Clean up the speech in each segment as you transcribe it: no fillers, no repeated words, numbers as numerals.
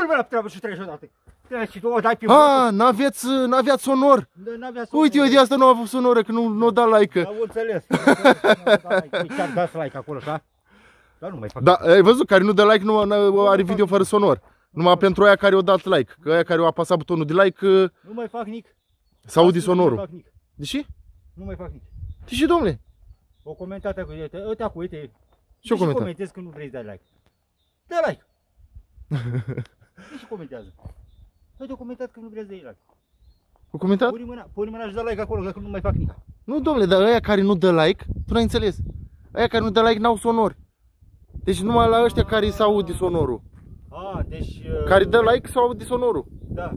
Curva la treabă și treci odată. Treci, o dai pe bloc. A, n-aveați onor. Uite, eu de asta nu am avut onoră, că nu da like-ă. Am înțeles. Chiar dați like acolo, ca? Dar nu mai fac. Da, ai văzut, care nu dă like nu are video fără sonor. Numai pentru aia care o dat like. Că aia care o apasat butonul de like. Nu mai fac nic. S-aude sonorul. De ce? Nu mai fac nic. De ce, domnule? O comentată cu uite, uite. Ce comentezi că nu vrei să dai like? Dă like. De ce comentează? Uite, o comentat că nu vrei să dai like. O comentat? Pune mâna și dă like acolo, dacă nu mai fac nic. Nu, domnule, dar aia care nu dă like, tu n-ai înțeles. Aia care nu dă like n-au sonor. Deci numai la ăștia care îi s-aude sonorul. A, deci... Care dă like sau aude sonorul. Da.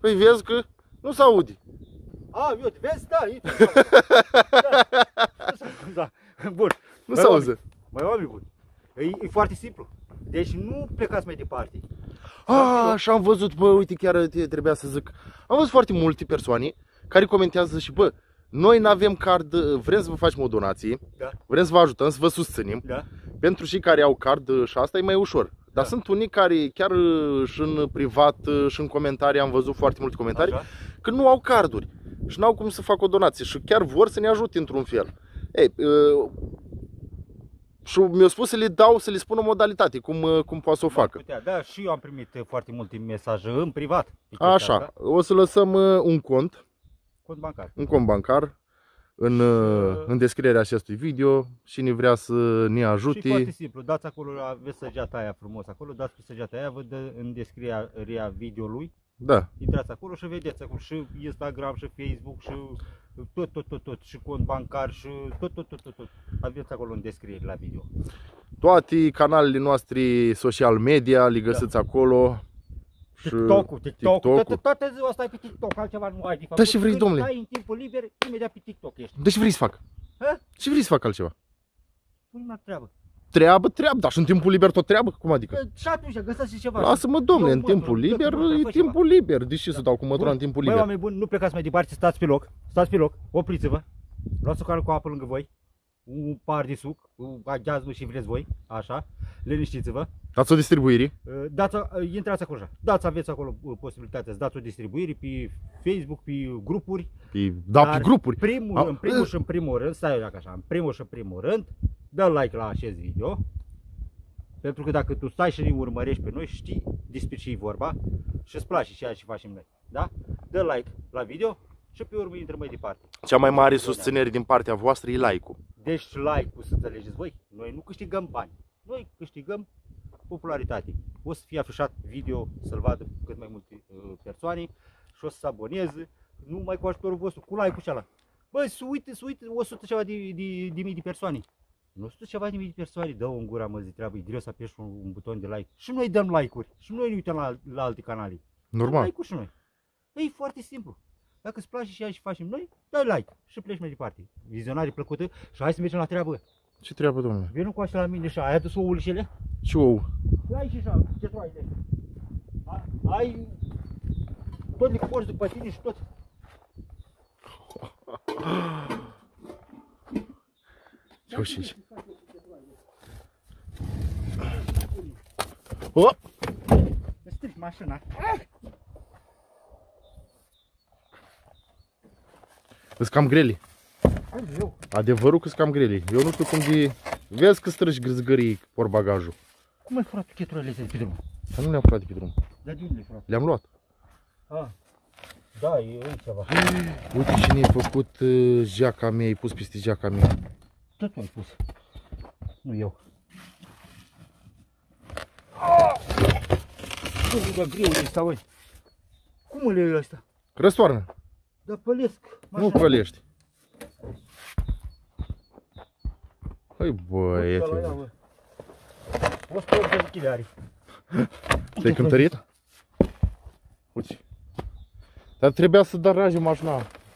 Păi vezi că nu s-aude. A, uite, vezi? Da, uite. Da. Bun. Nu s-aude. Mai oameni buni. E foarte simplu. Deci nu plecați mai departe. A, și am văzut, bă, uite, chiar trebuia să zic. Am văzut foarte multe persoane care comentează și, bă, noi n-avem card, vrem să vă facem o donație, da. Vrem să vă ajutăm, să vă susținem, da. Pentru cei care au card și asta e mai ușor. Dar da. Sunt unii care chiar și în privat și în comentarii, am văzut foarte multe comentarii, așa? Că nu au carduri și n-au cum să facă o donație și chiar vor să ne ajute într-un fel. Ei, și mi-au spus să le dau, să le spun o modalitate, cum poate să o facă. Da, și eu am primit foarte multe mesaje în privat. Așa, da? O să lăsăm un cont. Un cont bancar în descrierea acestui video. Cine vrea să ne ajute. Și foarte simplu, dați acolo, aveți săgeata aia frumos acolo, dați pe săgeata aia, vă dă în descrierea videoului. Da. Intrați acolo și vedeți acolo și Instagram, și Facebook, și tot, și cont bancar, și tot. Aveți acolo în descriere la video. Toate canalele noastre social media le găsiți acolo. TikTok-ul. Toată ziua stai pe TikTok, altceva nu ai de făcut. Da, și vrei, domnule. Stai în timpul liber, imediat pe TikTok ești. Deci vrei să fac. Ha? Și vrei să fac altceva. Pune-mi treabă. Treabă, dar și în timpul liber tot treabă? Cum adică? Și atunci găsești și ceva. Lasă-mă, domnule, în timpul liber, e timpul liber. De ce să dau cu mătura în timpul liber? Băi, oameni buni, nu plecați mai departe, stați pe loc. Opriți-vă. Luați o cană cu apă lângă voi. Un par de suc, aghiazmă și vreți voi, așa, liniștiți-vă. Dați o distribuire. Intrați acolo așa, aveți acolo posibilitatea să dați o distribuire pe Facebook, pe grupuri. Pe grupuri? În primul și în primul rând, dă like la acest video. Pentru că dacă tu stai și ne urmărești pe noi, știi despre ce e vorba și îți place ceea ce facem noi, da? Dă like la video și pe urmă intră mai departe. Cea mai mare susținere din partea voastră e like-ul. Deci like-ul, să înțelegeți voi, noi nu câștigăm bani, noi câștigăm popularitate. O să fie afișat video, să-l vadă cât mai multe persoane și o să se aboneze, numai cu ajutorul vostru, cu like-ul și ala. Băi, se uite, 100 ceva de mii de persoane. 100 ceva de mii de persoane, dă-o în gura, mă, zi treabă, e greu să apeși un buton de like. Și noi dăm like-uri, și noi ne uităm la alte canale. Normal. Like-uri și noi. E foarte simplu. Dacă îți place și aia și facem noi, dai like și pleci mai departe. Vizionare plăcută și hai să mergem la treabă. Ce treabă, domnule? Vino cu așa la mine și ai adus ouăle și ele? Ce ou? Ai și așa, ce tu ai de? Ai tot de porți după tine și tot. Ce hop! Să strici mașina. Îs cam grele. Adevărul că-s cam grele. Eu nu știu cum de... Vezi că strâși gâzgării ori bagajul. Cum ai furat tu cheturile astea de pe drum? Dar nu le-am furat de pe drum. Dar de unde le-ai furat? Le-am luat. A, da, e ceva. Uite cine i-a făcut geaca mea, i-a pus peste geaca mea. Tot tu ai pus. Nu eu. Bă, greu e ăsta, oi. Cum îl iei ăsta? Răstoarnă. Dar pălesc. Nu pălești. Hai, băieți. O să te duci de are. Te-ai cântărit? Uite. Dar trebuia să darajim mașina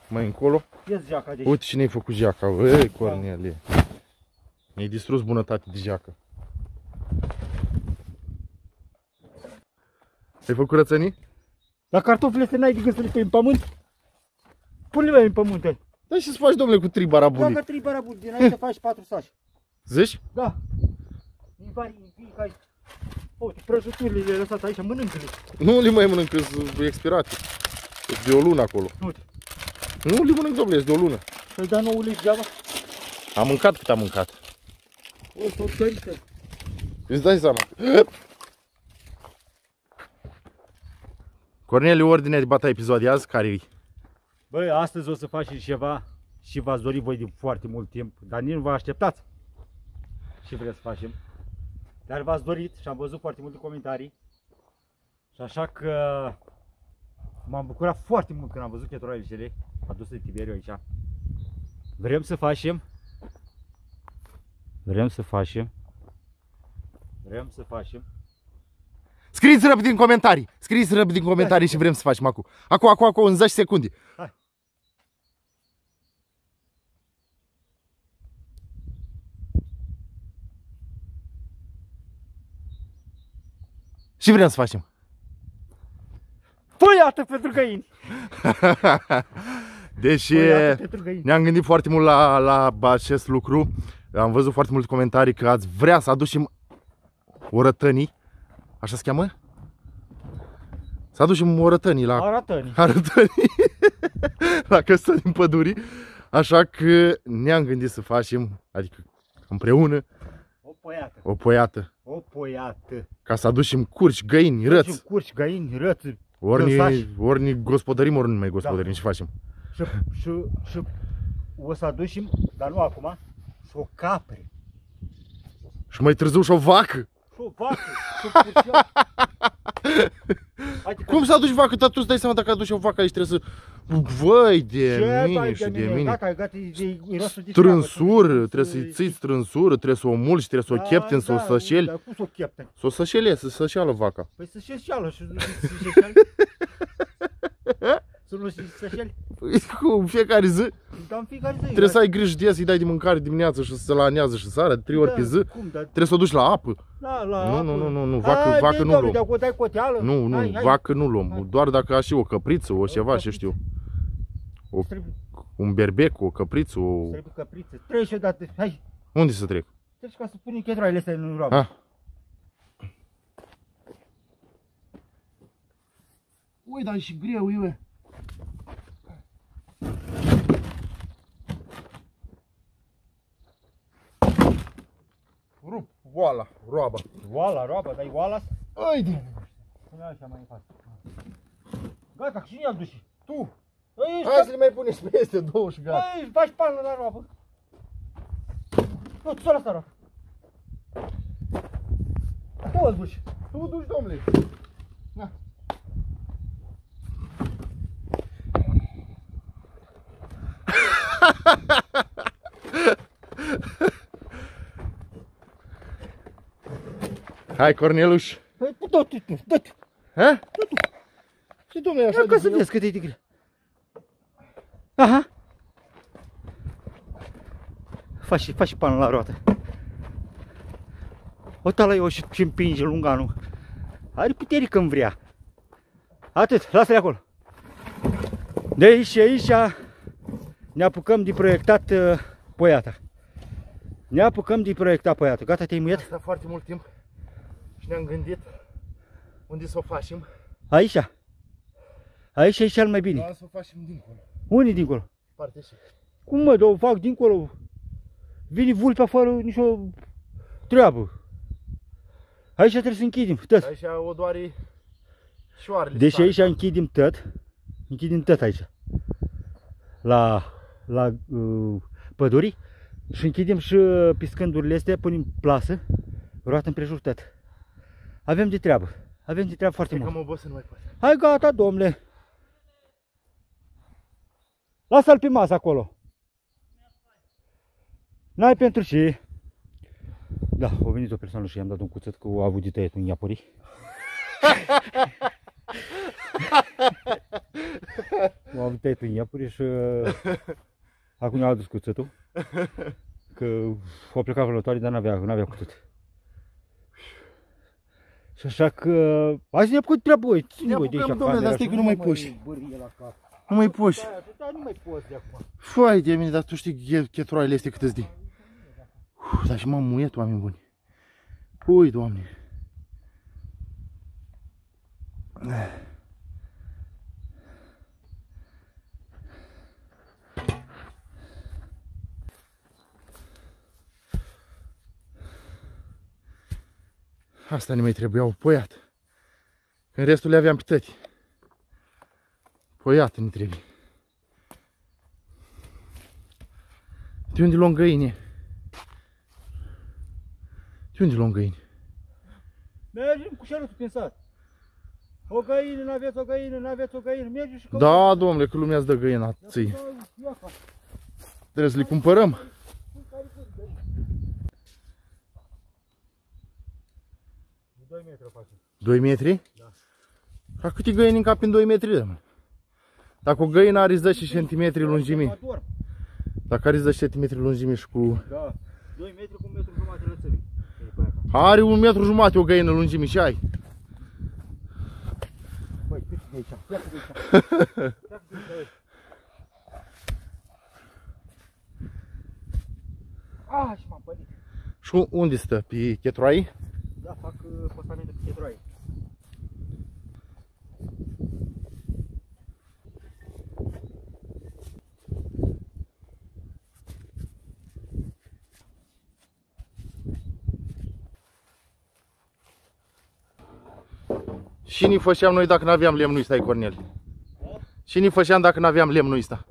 mai încolo. Ia-ți geaca de aici. Uite cine-i făcut geaca, băi, Cornelie. Mi-ai distrus bunătatea de geaca. Ai făcut curățenie? Dar cartofile astea n-ai de gând să le pui în pământ? Pune-le mai în pământ, ai. Da, și să faci, domnule, cu 3 barabuni. Dacă 3 barabuni, din aici faci 4 saci. Zici? Da. Vari, uite, prăjiturile le-ai lăsat aici, mănâncă-le. Nu le mai mănâncă, sunt expirate. De o lună acolo. Uite. Nu le mănânc, domnule, de o lună. Să-i da 9 lei degeaba? Am mâncat cât am mâncat. O, s-o tărică. Îți dai seama. Corneliu, ordinea de bata episodul de azi, care-i? Băi, astăzi o să faceți ceva și v-ați dorit voi de foarte mult timp, dar nici nu vă așteptați. Ce vreți să facem? Dar v-ați dorit și am văzut foarte multe comentarii. Și așa că m-am bucurat foarte mult când am văzut cheturoaiele aduse de Tiberiu aici. Vrem să facem. Scrieți rapid în comentarii. Și vrem să facem acum. Acum, în 10 secunde. Hai. Și vrem să facem. Puiată pentru găini. Deci ne-am gândit foarte mult la acest lucru. Am văzut foarte multe comentarii că ați vrea să aducem orătănii. Așa se cheamă? Să aducem orătănii la... Arătănii. La casuta din pădure. Așa că ne-am gândit să facem, adică împreună, O poiată. Ca să aducem curci, găini, răți. Ori ni gospodărim, ori nu mai gospodărim, da. Ce facem? Și o să aducem, dar nu acum, și o capre. Și mai târziu și o vacă. Cum să aduci vacă? Dar tu îți dai seama dacă aduci o vacă aici trebuie să... Vai de mine și de mine. Strânsură, trebuie să-i ții strânsură, trebuie să o mulci, trebuie să o chepteni, să o sășeli. Dar cum să o chepteni? Să o sășelie, să sășeală vaca. Păi sășeală și nu sășeali. Să nu sășeli? Cum? Fiecare zi? Da, în fiecare zi. Trebuie să ai grijă de ea, să-i dai de mâncare dimineața și să lanează și seara, de 3 ori pe zi. Trebuie să o duci la apă. Nu, vacă nu luăm. Dacă o dai coteală, nu, vacă nu luăm. Doar dacă ai și o căpriță, o ceva, ce știu. Un berbec, o căpriță, o... Trebuie căpriță. Treci și odată, hai! Unde să trec? Treci ca să punem chetroaiele astea în roabă. Ui, dar e și greu, ui. Rup, oala, roaba. Oala, roaba, dai oala? Haide! Pune așa mai în față. Gata, cine i-a duși? Tu! Hai să le mai puneți peste două și gata. Își faci pană la roabă. Nu, tu s-o lăsa roabă. Tu o duci. Tu duci, domnule. Na. Hai, Corneluș. Dă-te. Hă? Dă-te. Și domnule, așa de greu. Ca să vezi cât e de greu. Aha. Faci și pană la roată. O tală eu și împinge lunganul. Are putere când vrea. Atât, lasă-le acolo. De aici ne apucăm de proiectat poiata. Gata, te-ai muiat? Asta foarte mult timp. Și ne-am gândit unde să o facem. Aici e cel mai bine. Dar să o facem dincolo. Unde dincolo? Partea și. Cum mă, o fac dincolo? Vine vulpea fără nicio treabă. Aici trebuie să închidem tot. Aici o doare șoarele. Deci aici închidem tot. Aici. La păduri. Și închidem și piscândurile astea, punem plasă, roată împrejur tot. Avem de treabă foarte mult. Că mă obosit, nu mai pot. Hai, gata, domnule. Lasă-l pe masă acolo. N-ai pentru ce. Da, a venit o persoană și i-am dat un cuțet că a avut de tăiat un iapurii. A avut de tăiat un iapurii și acum i-a adus cuțetul. Că a plecat vânătoare, dar n-avea cuțet. Și așa că... Azi ne-a făcut treabă, băi, ține băi de aici camera. Dom'le, dar stai că nu mai puși. Nu mai puși. Dar nu mai poți de acum. Fai de mine, dar tu știi chetoraile astea câte-ți dii. Dar și m-am muiat, oameni buni. Ui, Doamne! Asta ne mai trebuiau, poiat. În restul le aveam pe tăti. Poiat ne trebuie. De unde luăm găine? De unde luăm găini? Mergem cu șerutul prin sat. O găină, n-aveți o găină, n-aveți o găină, mergem și căutăm. Da, domnule, că lumea îți dă găina ții. Trebuie să le cumpărăm. De 2 metri o facem. 2 metri? Da. Dar câte găini încap în 2 metri, domnule? Dacă o găină are 10 cm lungime. Dacă are 10 cm lungime și cu... Da, 2 metri cu 1 metru jumate lățării. Are 1 metru jumate o găină lungime și ai. Băi, cât e aici? Ia cât e aici? Ia cât e aici? Ah, și m-am părit. Și unde stă? Pe chetroaie? Da, fac postamente pe chetroaie. Și ne făceam noi dacă n-aveam lemnul ăsta, ai Cornel? Și ne făceam dacă n-aveam lemnul ăsta?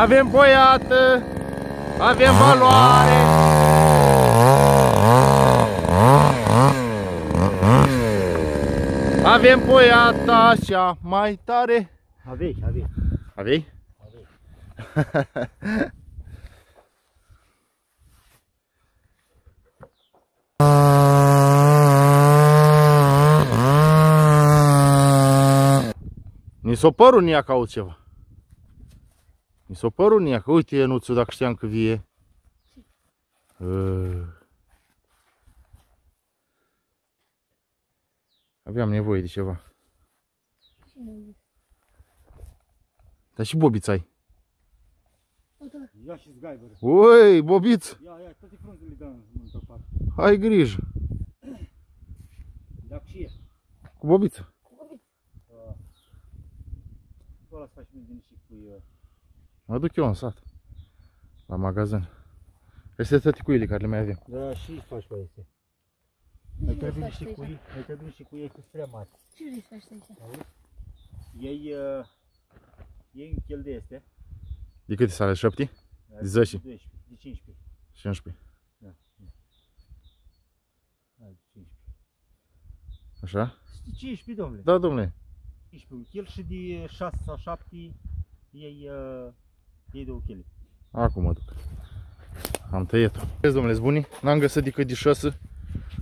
Avem poiată, avem valoare. Avem poiata așa mai tare. Avei, avei. Avei? Avei. Ni s-o părul nia ca altceva. Mi s-o părul nia, că uite Ionuțu, dacă știam că vie. Aveam nevoie de ceva. Dar și bobița ai. Ia și zgaibără. Ui, bobiță! Ia, toate frunzele dăm în cap. Ai grijă. Dar ce e? Cu bobiță. Cu bobiță. Ăla să faci din și cu eu. Mă duc eu în sat, la magazin. Este toate cuile care le mai avem. Da, și îi faci cu astea. Mai trebuie niște cuii, mai trebuie niște cuii prea mari. Ce îi faci cu astea? Ei închel de astea. De câte sale? 7? De 10? De 12, de 15. 15. Da. Da, de 15. Așa? De 15, domnule. Da, domnule. 15 închel și de 6 sau 7 ei... Ei de ochele. Acum mă duc. Am tăiat-o. Vezi, domnule, sunt buni? N-am găsit decât de 6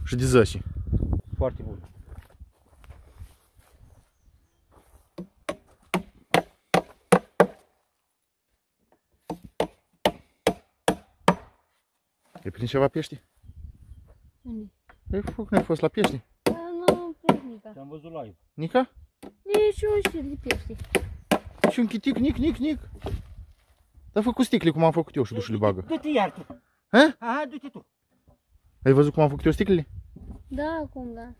și de 10. Foarte bun. E prins ceva pești? Unde? Păi, foc, n-ai fost la pești? Nu, prins Nica. Te-am văzut live. Nica? Nici un șir de pești. Și un chitic, nic, nic, nic. Dar fă cu sticle cum am făcut eu și duși le bagă. Du-te iar tu. Aha, du-te tu. Ai văzut cum am făcut eu sticlele? Da, acum da.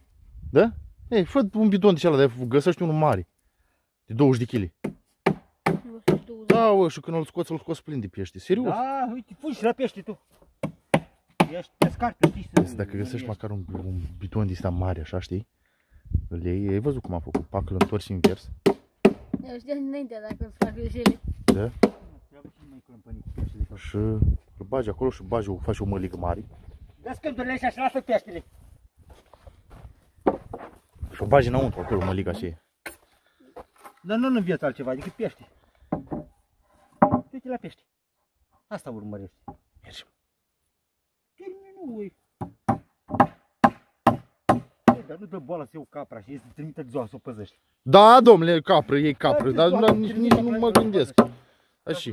Da? Ei, fă un bidon de cealaltă, găsești unul mare. De 20 de kg. Da, o, și când îl scoți plin de pește, serios. Da, uite, fugi la pește tu. Ești pescar, tu știi să... Dacă găsești măcar un bidon de ăsta mare, așa, știi? Îl iei, ai văzut cum am făcut, pac, îl întorci invers. Eu știam înainte dacă îți fac greșele. Da? Și îl bagi acolo și faci o măligă mare. Dă-ți cânturile așa și lasă peștele. Și o bagi înăuntru acolo, măliga aceea. Dar nu învieți altceva decât pește. Du-te la pește. Asta urmărește. Mergem. Terminui. Dar nu dă boala să iau capra și este trimită de zoa să o păzești. Da, domnule, capră, iei capră, dar nici nu mă gândesc. Așa.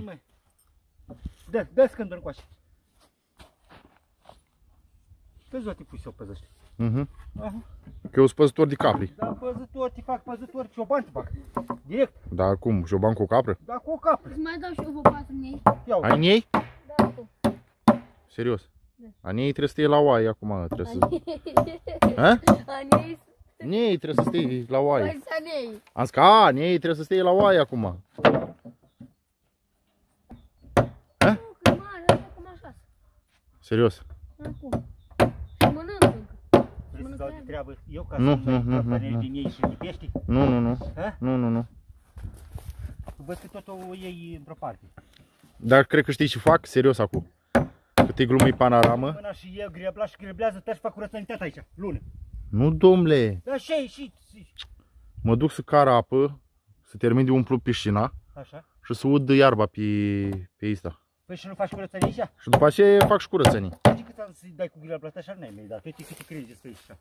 Dă-ți scândul încoace. Că zoa te pui să o păzești. Că eu sunt păzător de capri. Da, păzător, te fac păzător, cioban te fac. Direct. Da, cum? Cioban cu o capră? Da, cu o capră. Îți mai dau și eu vă patru în ei. Ai în ei? Da, tu. Serios? Ani ei trebuie să stai la oaie acum, trebuie să... Ani ei trebuie să stai la oaie. Am zis că ani ei trebuie să stai la oaie acum. Ha? Serios? Acum. Mănâncă. Vrei să dau de treabă eu ca să mănâncă panele din ei și de pește? Nu. Văd că tot o iei într-o parte. Dar cred că știi ce fac, serios acum. Câte glumii panoramă. Până și eu grebla și greblează, te-aș fac curățănitatea aici, lună. Nu, domnule. Da, și. Mă duc să car apă, să termin de umplu piscina. Așa. Și să ud iarba pe asta. Păi și nu faci curățănii aici? Și după aceea fac și curățănii. Știi cât am să-i dai cu grebla asta, așa nu ai mai dat, uite câte crezi pe aici.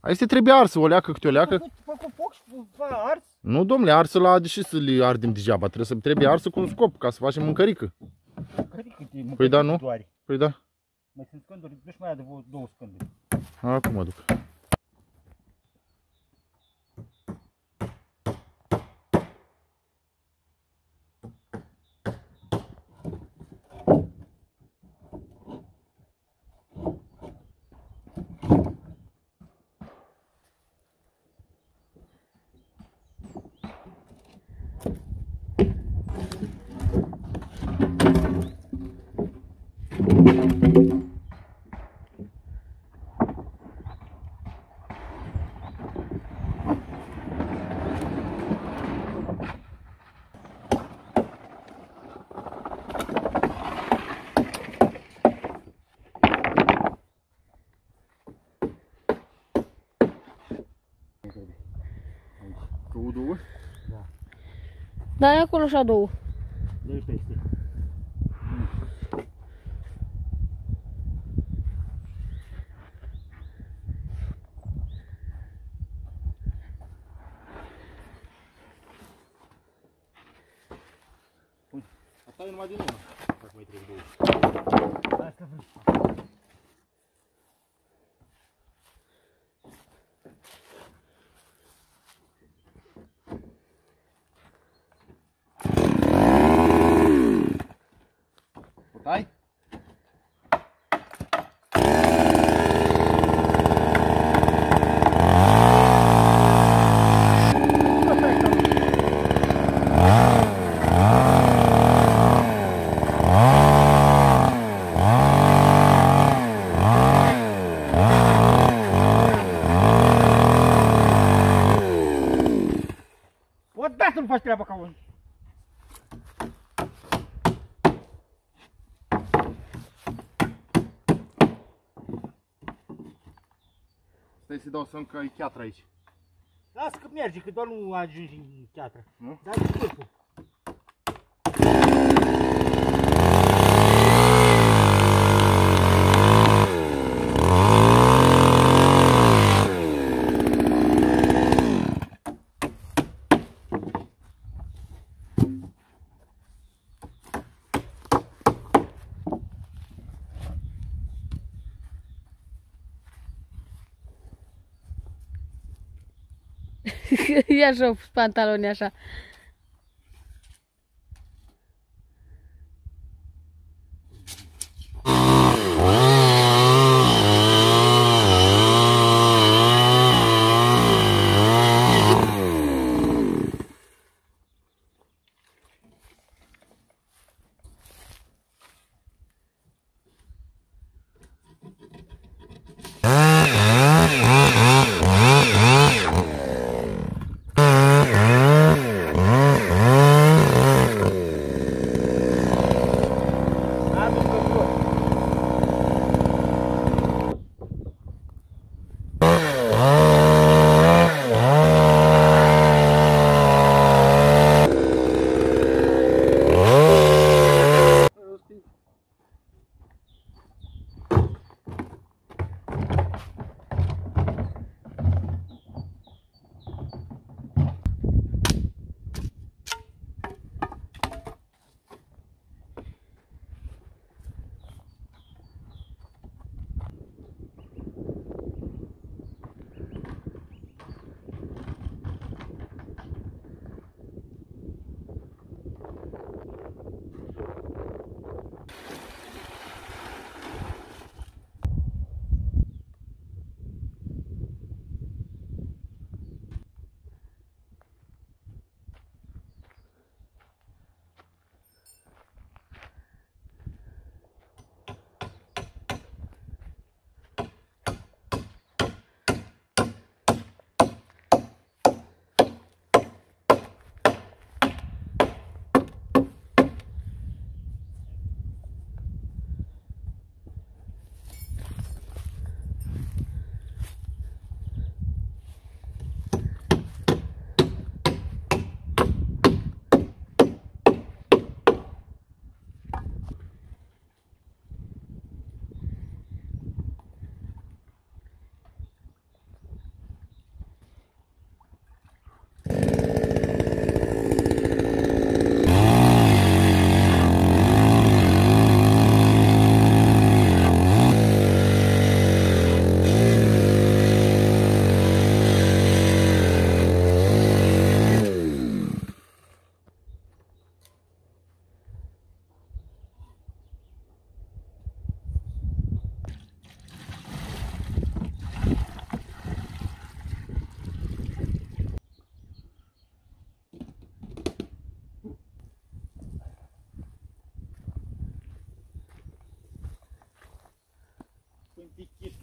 Aici trebuie arsă, o leacă câte o leacă. Fac cu foc și ars? Nu, domnule, arsă la, deși să le ardem degeaba, trebuie arsă cu un scop, ca să facem mâncărică. Păi da, nu? Păi da. Mai sunt scânduri, nu-și mai adă două scânduri. Acum mă duc. Da, e acolo și-a două. Dă-i peste. Pune. Asta e numai din urmă. Dacă mai trec două. Hai să văd. Hai! O da să nu faci treaba ca unul! Să-i dau semn că e chiatra aici. Lasă că merge, că doar nu ajungi în chiatra. Nu? Dar e scârpul. Ia și-o pantaloni așa.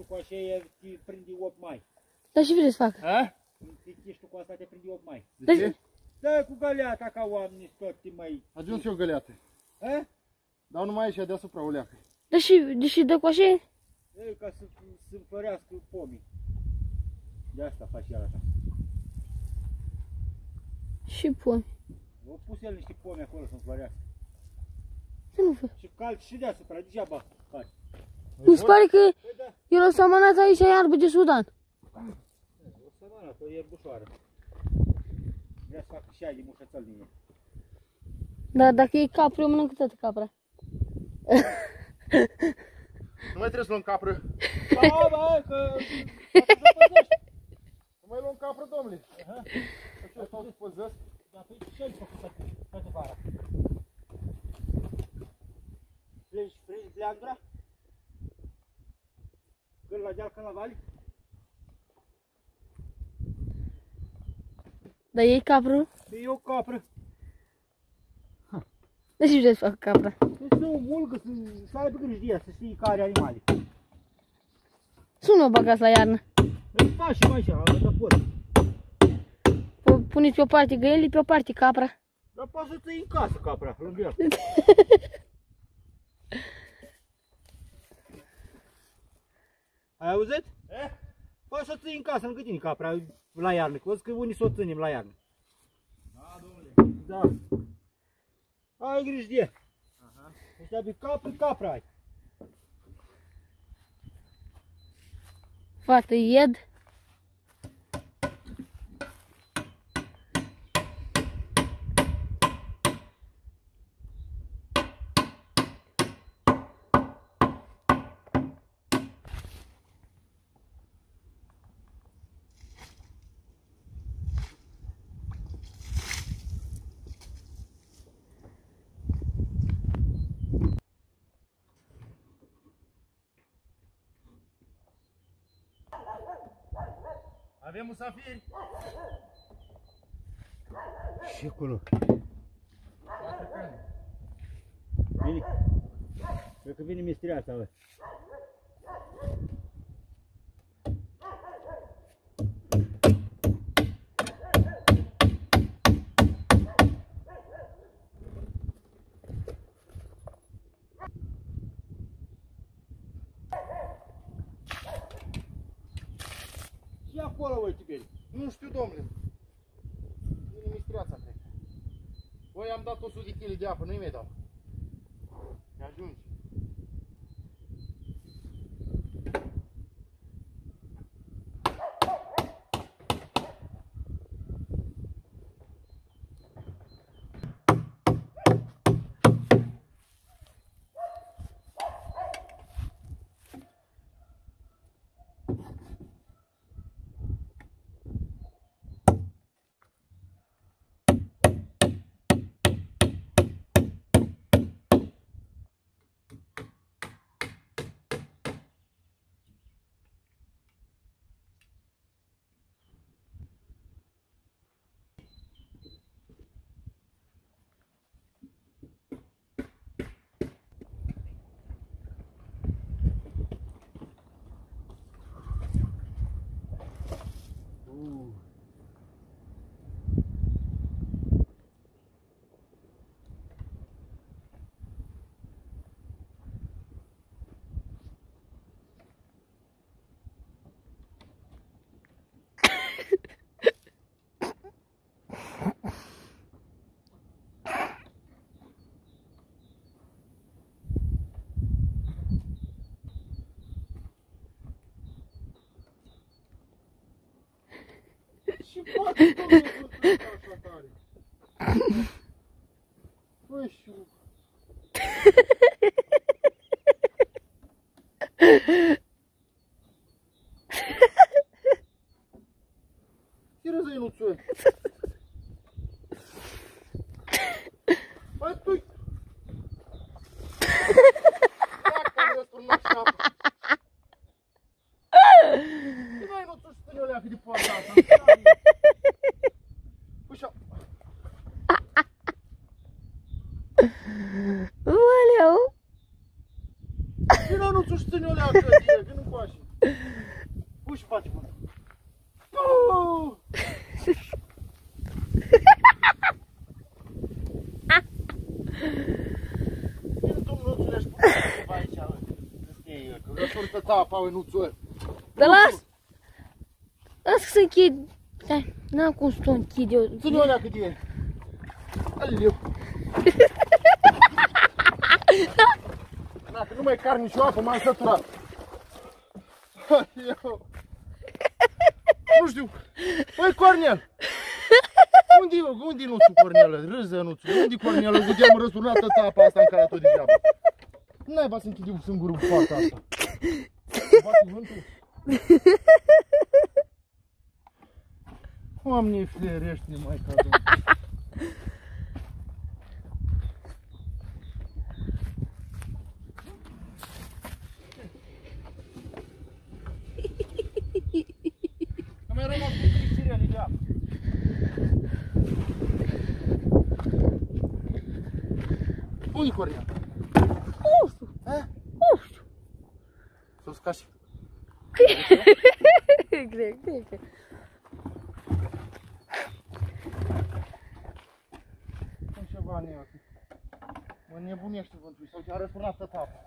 cu așa te prinde 8 mai. Dar ce vreți să facă? A? Te cu asta te prinde 8 mai. De ce? Da, cu găleata ca oamenii toți mai... Ajuns eu găleată. A? Dar numai ieșea deasupra o leacă. Dar și dă cu așa? E ca să împărească pomii. De asta face ala ta. Și pomi. Au pus el niște pomi acolo să înflorească. Ce nu fac? Și calci și deasupra, degeaba faci. Mi se pare că eu l-o sămănați aici iarbă de Sudan. O sămănați, o ierbușoară. Vrea să facă și aia de mușățel din el. Dar dacă e capră, eu mănâncă toată capra. Nu mai trebuie să luăm capră. Ba, ba, că... Nu mai luăm capră, domnule. Așa stau să păzăsc. Dar tu ce ai făcut acum, toată vara? Pleci leandura? Când la deal, când la vali? Dar e capră? E o capră. De ce vreți să fac capra? Să o mulgă, să aibă grijă, să știi care animale. Să nu o bagați la iarnă. Îți faci și mai așa, la porc. Puneți pe o parte găielii, pe o parte capra. Dar poate să-ți iei în casă capra, lângă el. Ai auzit? Eh? Poate să-ți iei în casă lângă tine capra, la iarnă. Că văd că unii s-o ținem la iarnă. Da, domnule. Da. Ai grijă de ea. Deci de-abia capra ai. Fată, ied. Avem musafiri! Ce acolo? Vine! Cred că vine mistria asta, bă! Acolo, voi, Tiberiu? Nu știu, domnule. Din mistreața, cred. Voi am dat 100 kg de apă, nu-i mai dau. Te ajungi. Și poate Valeu! Tira nu-ți o ștâni o leacă, că nu-mi coașe. Puși, faci, mă! Da las! Las să închid! N-am cum să o închid eu! Ține-o alea cât e! Aleu! Dacă nu mai car nicio apă, m-am săturat! Aleu! Nu știu! Băi, Cornel! Unde-i nuțul, Cornel? Râză nuțul! Unde-i Cornel? Uite-am răsturnat toată apa asta în care a tot degeaba! N-ai va să închid eu sângurul cu fata asta! Oameni flerești nemai ca domnul. Că mi-a rămas cu creștirea de apă. Unde-i Cornel? Nu știu. Nu știu. S-o scași. Greu. Sunt ceva nea. Mă nebunește vântul. Sau ce-a răsunat tăta apă.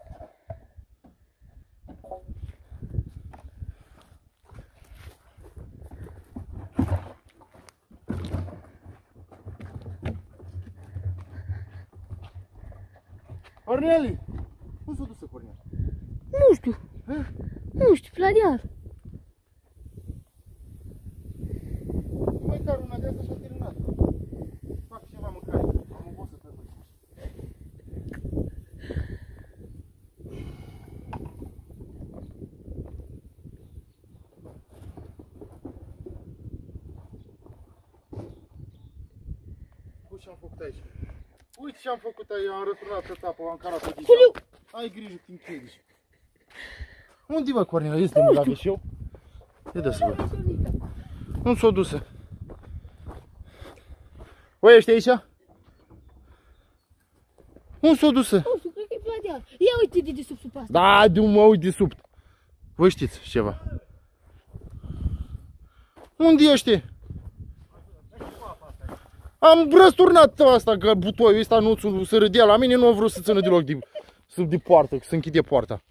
Corneli! Cum s-o dusă Cornel? Nu știu. Nu știu, pe la deal. Mai car una de asta și-a terminat. Fac ceva mâncare. Am un bol să trebuie. Uite ce-am făcut aici. Uite ce-am făcut aici. Am răsturnat pe tapă, am carat-o din tapă. Ai grijă când crezi. Unde-i bă, Cornel? Este în lagă și eu? E de să văd. Nu s-o dusă. Băi, ești aici? Nu s-o dusă. Nu știu, cred că e pe la deal. Ia uite de desubt asta. Da, du-mă, uite desubt. Voi știți ceva. Unde ești? Am răsturnat asta, că butoiul ăsta nu se râdea la mine, nu am vrut să țină deloc de poartă, să închide poarta.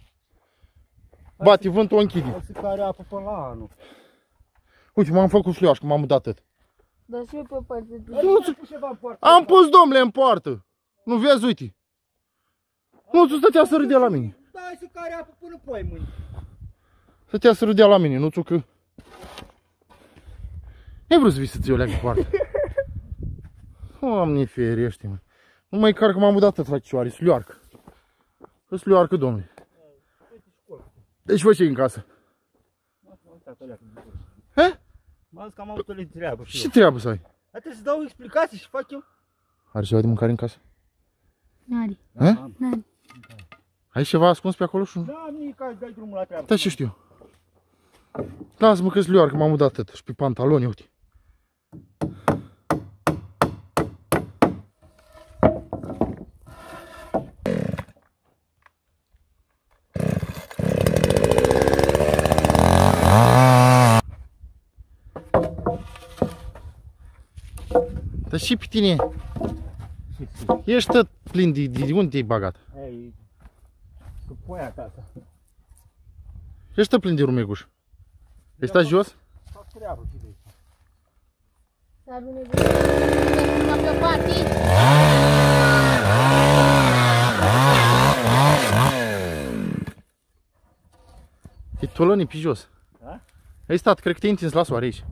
Bate vântul, o închide. O să care apă până la anul. Uite, m-am făcut fluiaș, că m-am mutat atât. Dar și eu pe parte. Am pus, domnule, în poartă. Nu vezi, uite. Nu ți-o stătea să râdea la mine. Da, să care apă până poi mâine. Stătea să râdea la mine, nu ți-o că... N-ai vrut să vii să-ți iei o leagă poartă. Oameni ferește-mă. Nu mai car că m-am mutat atât, fracțioare, sluiarcă. Că sluiarcă, domnule. Deci voi ce în casă? M-am zis că am avut o treabă. Ce treabă să ai? Trebuie să dau explicații și fac eu. Are ceva de mâncare în casă? N-are. N-are. Ai ceva ascuns pe acolo și nu? Da, nimic, ai dai drumul la treabă. Da, ce știu. Lasă-mă că-s lioar, că m-am mutat atât. Și pe pantaloni, uite. Dar și pe tine, ești tot plin de unde te-ai bagat? Ei, cu poia acasă. Ești tot plin de rumeguș. Ai stat jos? Fac treabă și de aici. Dar rumeguș, nu te-a plăpat nici. E tolănii pe jos. Ai stat, cred că te-ai întins la soare aici.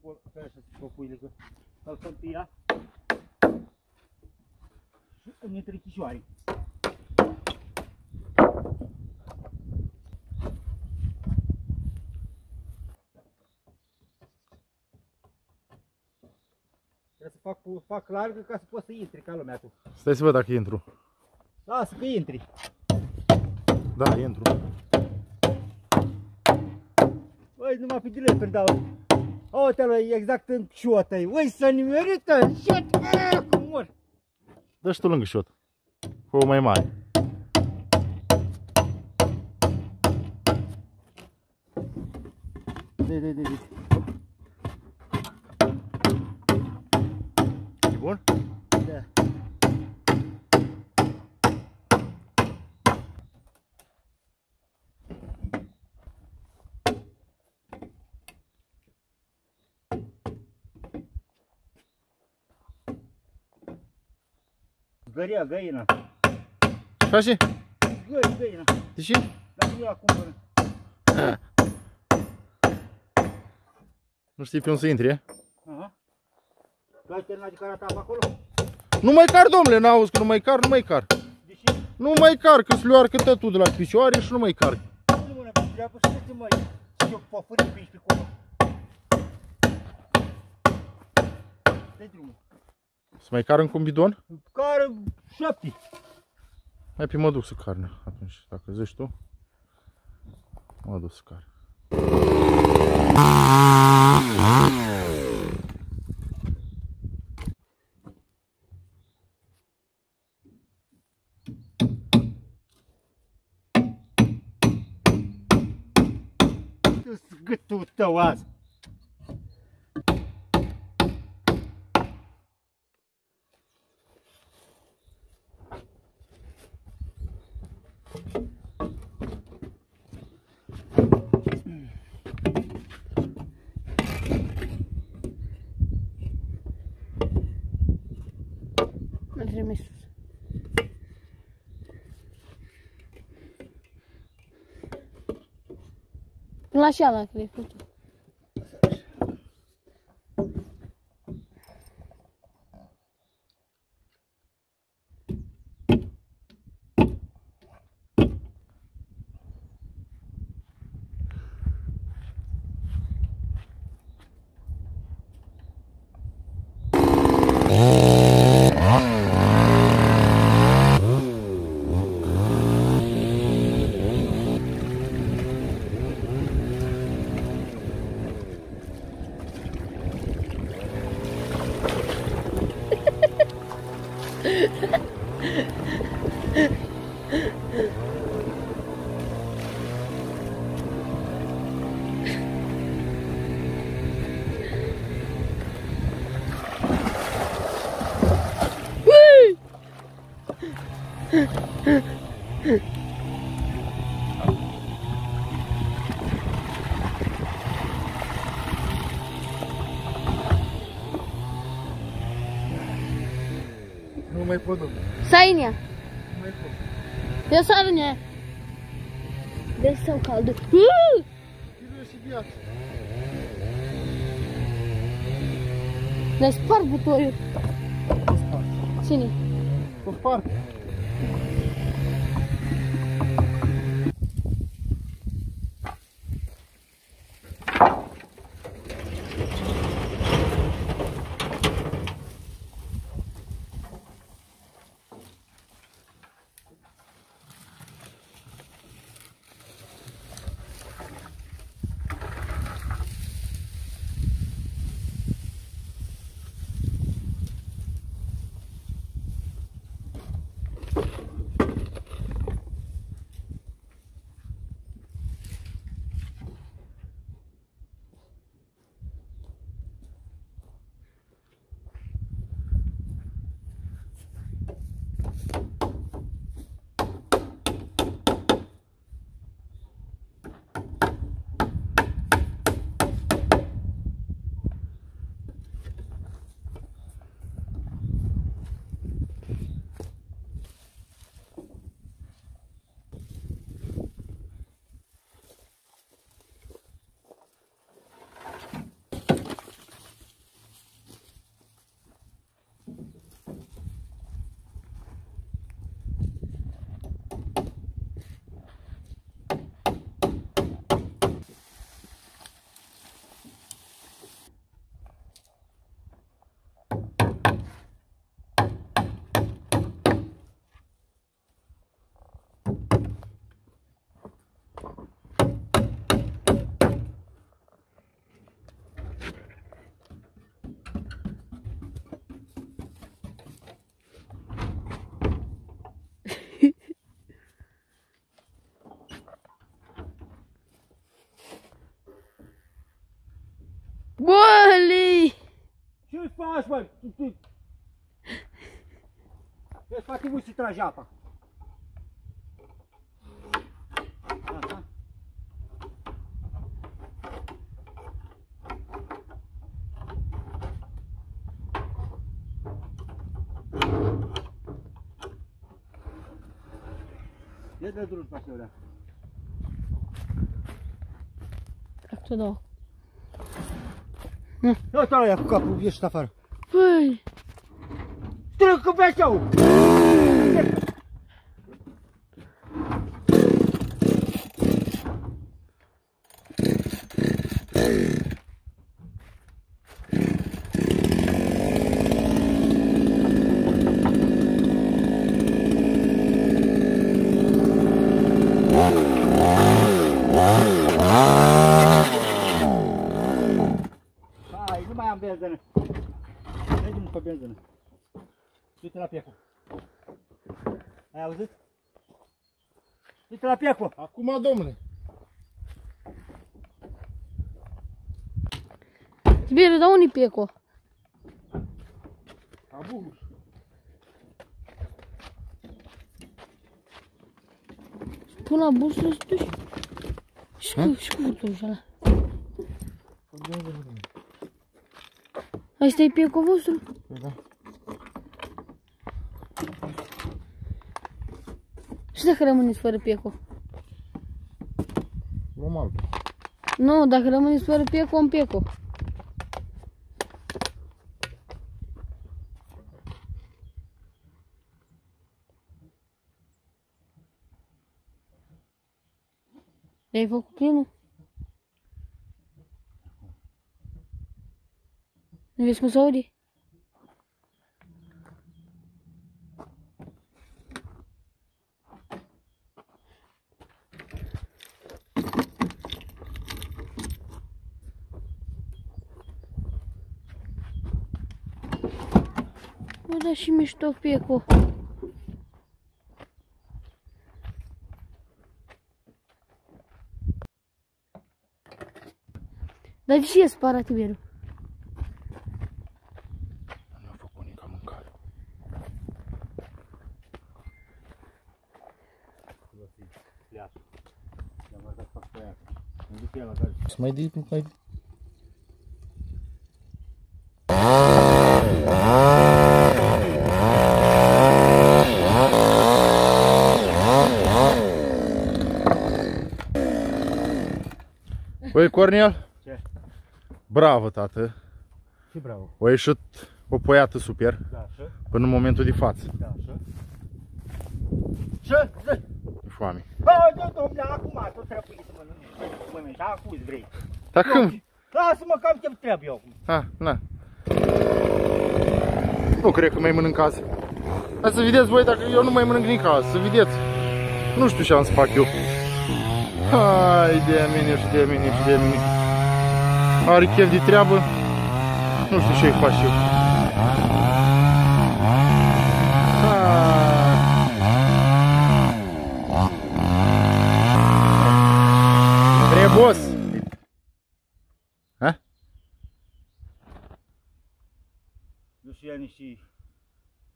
un col pe așa se făcuile, că calcăm pe ea și în întrecișoare. Trebuie să fac largă ca să poți să intri ca lumea tu. Stai să văd dacă intru. Lasă că intri. Da, intru. Băi, numai pe dileperi dau. Uite-l, exact în șotă-i. Ui, s-a nimerit în șot! Aaaa, cum mor! Dă și tu lângă șot. Fă-o mai mare. De. E bun? Da. Gărea, găina. Așa? Găina. De ce? Dar nu la cumpără. Nu știi pe unde să intri, e? Aha. Tu ai terminat de carat apă acolo? Nu mai car, domnule, n-auzi că nu mai car. De ce? Nu mai car, că se luarcă tătul de la picioare și nu mai car. Nu mă treabă, și ce mai eu pofuri pe aici pe acolo. Dă-i drumul. Să mai car încă un bidon? Car 7. Hai pe mă duc să carne atunci, dacă zici tu. Mă duc să car. Dă-ți gâtul tău azi. La șeala, cred că tu. Nu mai pot. Sainia. Nu mai pot. De sainia. De sau caldă. Trebuie și viață. Le spart butoiul. Ține. Pe spart. a trebuit să tragi apa. Aha. E de drumul pe acela. Tractul două. Nu te ia cu capul, ieși afară. Păi. Strâncă pe aceau! Hai, nu mai am benzină. Mergem pe benzină. Du-te la Piecu. Ai auzit? Du-te la Piecu. Acum, domnule. Tiberiu, dar unde-i Piecu? La București. Pun la bursă și duci. Și cu vârtul ăla. Asta e Piecu vostru? Da. Și dacă rămâneți fără Piecu? Normal. Nu, dacă rămâneți fără Piecu, am Piecu. I-ai făcut plinul? Nu vezi cum se aude? Bă, da și mișto Piecu. Dar de ce e sparat, Tiberiu? Nu a făcut nici mâncare. Să mai dai, nu mai dai. Băi, Cornel? Bravo, tată! Și bravo! O ieșit o poiată super, da, până în momentul de față. Da, și? Foame. Bă, domnule, acum tot trebuie să mănânci, da, acuz vrei. Da, cum? Lasă-mă că am ce-mi trebuie eu acum. Ha, na. Nu cred că mai mănânc azi. Hai să vedeți voi dacă eu nu mai mănânc nici azi, să vedeți. Nu știu ce am să fac eu. Hai de mine. Are chef de treabă, nu știu ce-i fac eu. Trebos! Ha? Nu știu, ia niște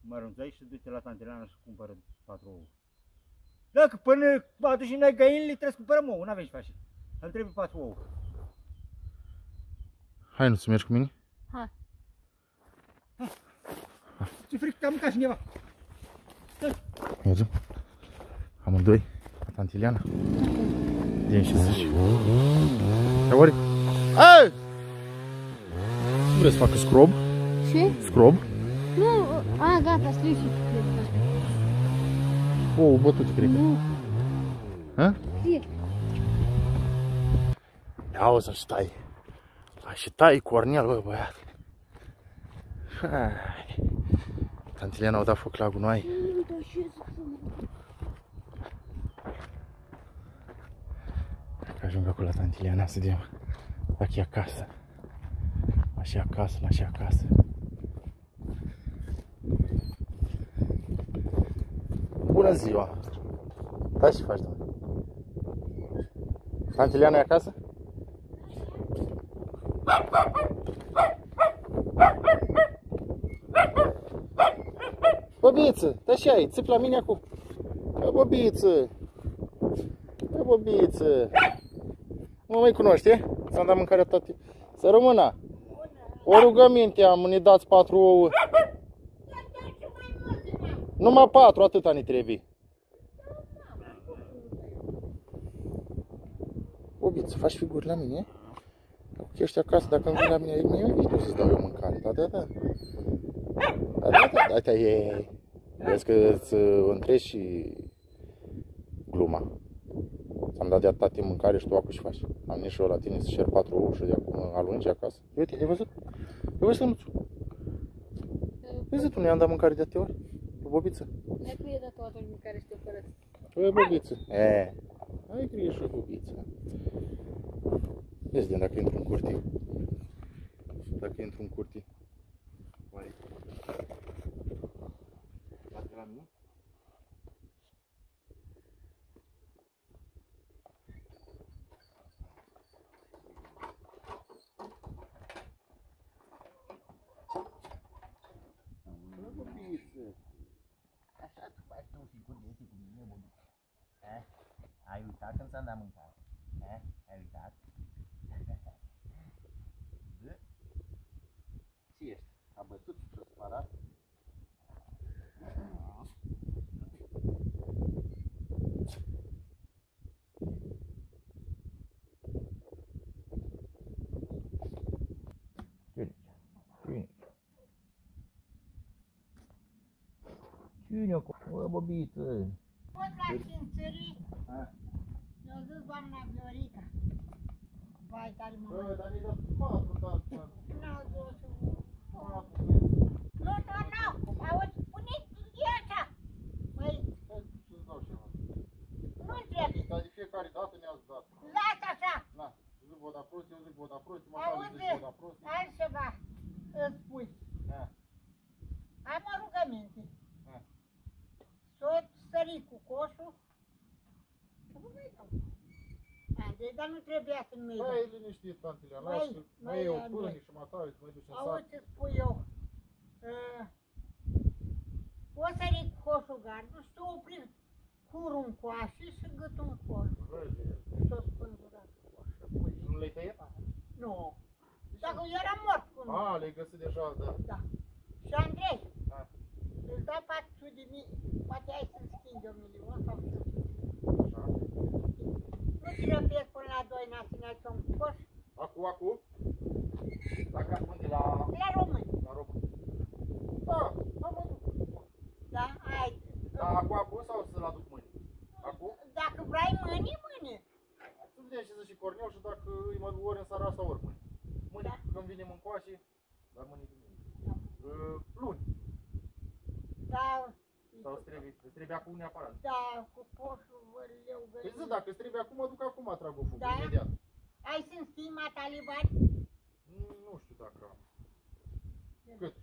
mărunțai și du-te la Tantileana și cumpără 4 ouă. Dacă până aduci noi găinile, trebuie să cumpărăm ouă, n-avem ce face. Îmi trebuie 4 ouă. Hai, nu să mergi cu mine? Hai. Ce frică, am mâncat cineva. Mergem. Amândoi, la Tantileana. Din ce zici? Ia ori? Ei! Nu vreți să facă scrob? Ce? Scrob? Nu, a, gata, strâng și scrob. Ouă bătute, cred că. Nu. Ha? Fie. Ia o să stai. Și tai Cornel, bă, băiat. Hai. Tantileana au dat foc la gunoi. Dacă ajung acolo la Tantileana, să vedem dacă e acasă. Așa acasă, la și acasă. Bună ziua! Da, ce faci, doamne? Tantileana e acasă? Bă, bine, bobiță, așa e, țip la mine acum. Ia bobiță. Ia bobiță. Nu mai cunoaște? Ți-am dat mâncarea toată. Să rămână. O rugăminte am, ne dați 4 ouă. Numai 4, atâta ne trebuie. Bobiță, faci figuri la mine? Cu ăștia acasă, dacă nu vin la mine, eu nici nu să-ți dau eu mâncare. Da. Da, e. Vezi că îți întreci și gluma. Ți-am dat de-a tate mâncare și tu acu-și faci. Am nici eu la tine să șer 4 ouă și de acum alungi acasă. Uite, ai văzut? Ai văzut, Nuțu? Vezi tu, ne-am dat mâncare de atâtea ori? Bobiță? Ai cu e dat o atunci mâncare și te-o părăți. Păi, Bobiță. E, ai grijă și Bobiță. Vezi, dacă intru în curte. Dacă intru în curte. Oare. Bate la mine? Așa tu faci tu figuri de cu mine, Bobiță. Ai uitat când ți-am dat mâncare? Ai uitat? Ce ești? A bătut și sparat? Cine o bobiță? Pot la cințării? Mi-a zis doamna Viorica. Vai, tare mă mai... Dar mi-a dat 4, dar... N-au zis 4. Nu, nu, auzi, pune-ți viața! Păi... Ce-ți dau ceva? Nu-mi trebuie. Dar de fiecare dată ne-ați dat. Lasă așa! Na, zic vă da prost, eu zic vă da prost, mă fac zic vă da prost. Auzi, altceva îți spui. Am o rugăminte. Tot sărit cu coșul. Nu mai dau. Deci, dar nu trebuia să-mi merg. Băi, liniștit, tantile, lași, mai e o până și mă taui, mă duci în sac. Auzi ce spui eu. O sărit cu coșul gardul și s-o oprim curul în coașe și gâtul în coș. Și s-o spânzurat cu coșul. Nu le-ai tăiat? Nu. Dacă eu eram mort cu unul. A, le-ai găsit deja, da. Da. Și Andrei, îți dau 400.000, poate ai să-mi schimbi 1.000.000 sau să-mi schimbi. Așa. Nu-ți răpiesc până la 2 naționali să-mi coș. Acu, acu? Dacă ați unde la... La români. La români. Da, la români. Da, hai. Da, acu, acu sau să-l aduc mâine? Acu? Dacă vrei mâine, mâine. Să vedem ce zice Cornel și dacă îi mă duc ori în seara asta, ori mâine. Mâine, când vinem în coașe, dar mâine duminică. Luni. Da. Sau îți trebuie acum neapărat? Da, cu poșul, vărleu, vărleu. Păi zi, dacă îți trebuie acum, mă duc acum, atrag o fugă, imediat. Ai să-mi schimbi matalibari? Nu știu dacă am. Cât?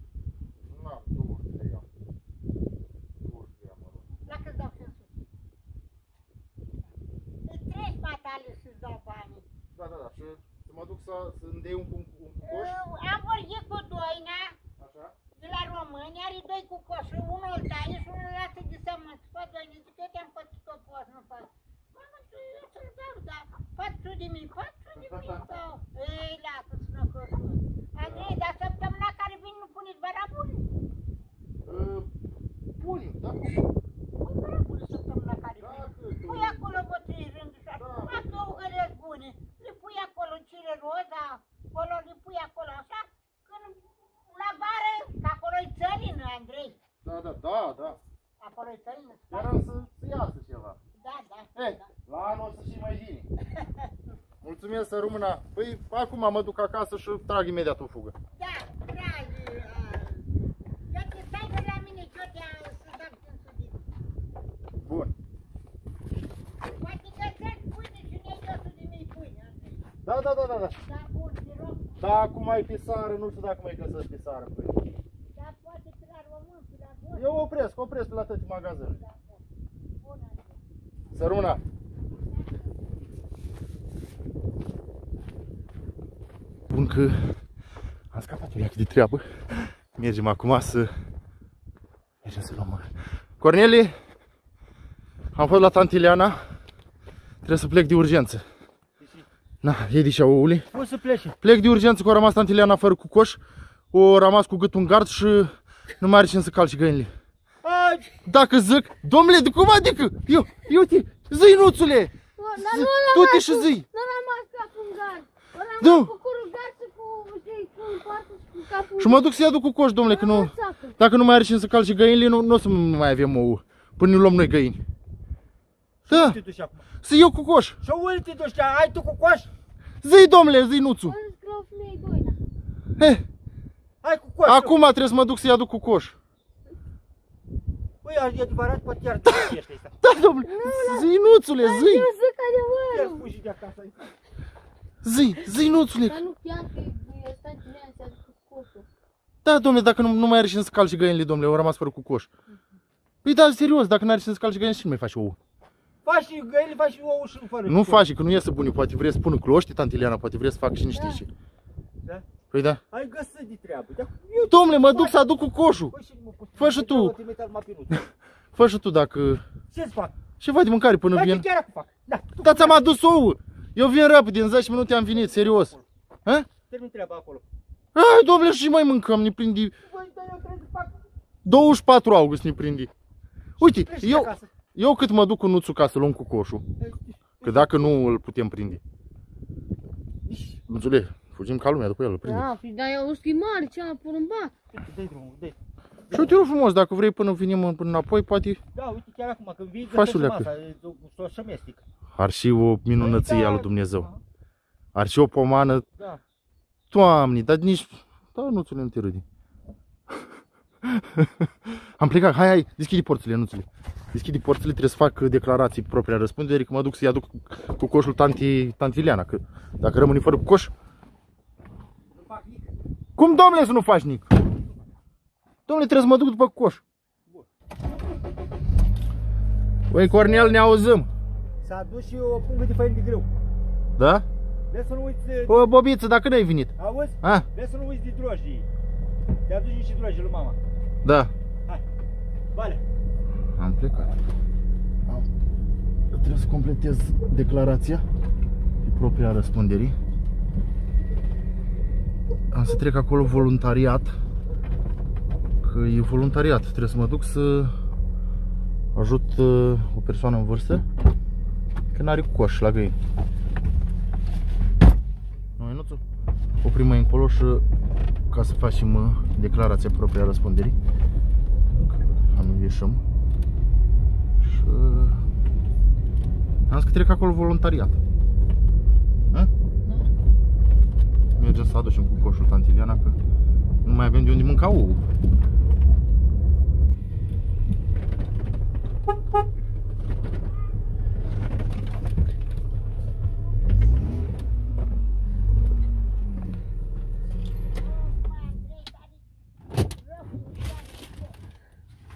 N-am, 23 am. 23 am, mă rog. La cât dau 500? Îți treci matalii și-ți dau banii. Da, da, da, și să mă duc să-mi dei un coș? Am vorbit cu Doina. Așa? De la români, are doi cu coșul, unul îl taie și unul îl lasă de sămânț. Fă, Doine, zic, eu te-am pățit o coș, nu fac. Mă, eu ce-l dau, dar 4.000 dau. Ei, lasă-ți năcășul. Andrei, dar săptămâna care vin nu puneți baraburi? Punem, da? Pune baraburi săptămâna care vin. Pui acolo vă 3 rânduri și așa. Fac două găreți bune. Le pui acolo cire roza, acolo le pui acolo așa. La vară, că acolo-i țărină, Andrei. Da, da, da, da. Acolo-i țărină. Sperăm să iasă ceva. Da, da. Ei, la anul o să și mai vine. Mulțumesc, să rămână. Păi, acum mă duc acasă și trag imediat o fugă. Da, trag. Giote, stai pe la mine, Giote, să dăm când sudit. Bun. Poate găsesc pâine și ne-ai 200.000 pâine, Andrei. Da, da, da, da, da. Da, bun, te rog. Da, acum ai pe sară, nu știu dacă mai găsesc pe sară. Dar poate pe la român, pe la bun. Eu opresc la toate magazinele. Da, bun. Bună. Săruna. Bun că am scapat un iac de treabă. Mergem acum să luăm Cornelii, am fost la Tantileana, trebuie să plec de urgență. Na, iei dișea oului. Poți să pleci. Plec de urgență că a rămas Tantileana fără cu coș, o rămas cu gâtul în gard și nu mai are cine să calci găinile. Dacă zic, domnule, de cum adică? Eu te, zi, nuțule! Du-te și zi! Nu rămas capul în gard, rămas cu curul în gard și cu partea și cu capul. Și mă duc să i aduc cu coș, domnule, că nu... Dacă nu mai are cine să calci găinile, nu o să mai avem ouă, până nu luăm noi găini. Da, să iau cu coș. Și unde te duci? Ai tu cu coș? Zi, domnule, zi, nuțu. Hai cu coș. Acum trebuie să mă duc să-i aduc cu coș. Păi, e adevărat, poate iar tu ești ăsta. Da, domnule, zi, nuțule, zi. Eu zic adevărul. Zi, nuțule. Dar nu pian că e stat din ea să aduc cu coșul. Da, domnule, dacă nu mai are cine să calci găinile, domnule, au rămas fără cu coș. Păi, da, serios, dacă nu are cine să calci găinile, și nu mai faci ouă. Faci și găinile, faci și ouă și fără. Nu faci, că nu iese bunii, poate vrei să pună cloște, Tantileana, poate vrei să fac și niște ce. Da? Păi da. Ai găsit de treabă. Domnule, mă duc să aduc cu coșul. Fă și tu. Fă și tu dacă... Ce-ți fac? Ceva de mâncare până vin. Da, ți-am adus ouă. Eu vin rapid, în 10 minute am venit, serios. Termin treaba acolo. Hai, domnule, și mai mâncăm, ne prindi... 24 august ne prindi. Uite, eu cât mă duc cu Nuțu ca să luăm cu coșul. Că dacă nu îl putem prinde. Înțeleg? Fugim ca lumea după el, îl prinde. Da, dar eu uschi mare, ce am porumbat. Dă-i drumul, dă-i. Și te rog frumos, dacă vrei până venim înapoi, poate... Da, uite chiar acum, când vii, gătești masa, s-o șămestic. Ar și o minunăție a lui Dumnezeu. Ar și o pomană... Da. Doamne, dar nici... Da, Nuțule, nu te râdi. Am plecat, hai, deschide porțile, Nuțule. Deschide porțile, trebuie să fac declarații propria răspundere, că mă duc să-i aduc cu coșul Tantileana, că dacă rămâne fără cu coș... Cum, domnule, să nu faci nic? Domnule, trebuie să mă duc după coș. Băi, Cornel, ne auzim. S-a dus și o pungă de făină de grâu. Da? Vreau să nu uiți... O, Bobiță, dacă n-ai venit. Auzi? Vreau să nu uiți de drojdii. Te-a dus niște drojdii lui mama. Da. Hai, vale. Am plecat. Trebuie să completez declarația și propria răspunderii. Am să trec acolo voluntariat, că e voluntariat, trebuie să mă duc să ajut o persoană în vârstă, că n-are coș la găini. Noi, Nuțu, oprim mai încolo și ca să facem declarația propria răspunderii. Am ieșit și am să trec acolo voluntariat. Mergem să aducem cu coșul Tantileana, că nu mai avem de unde mânca ouă.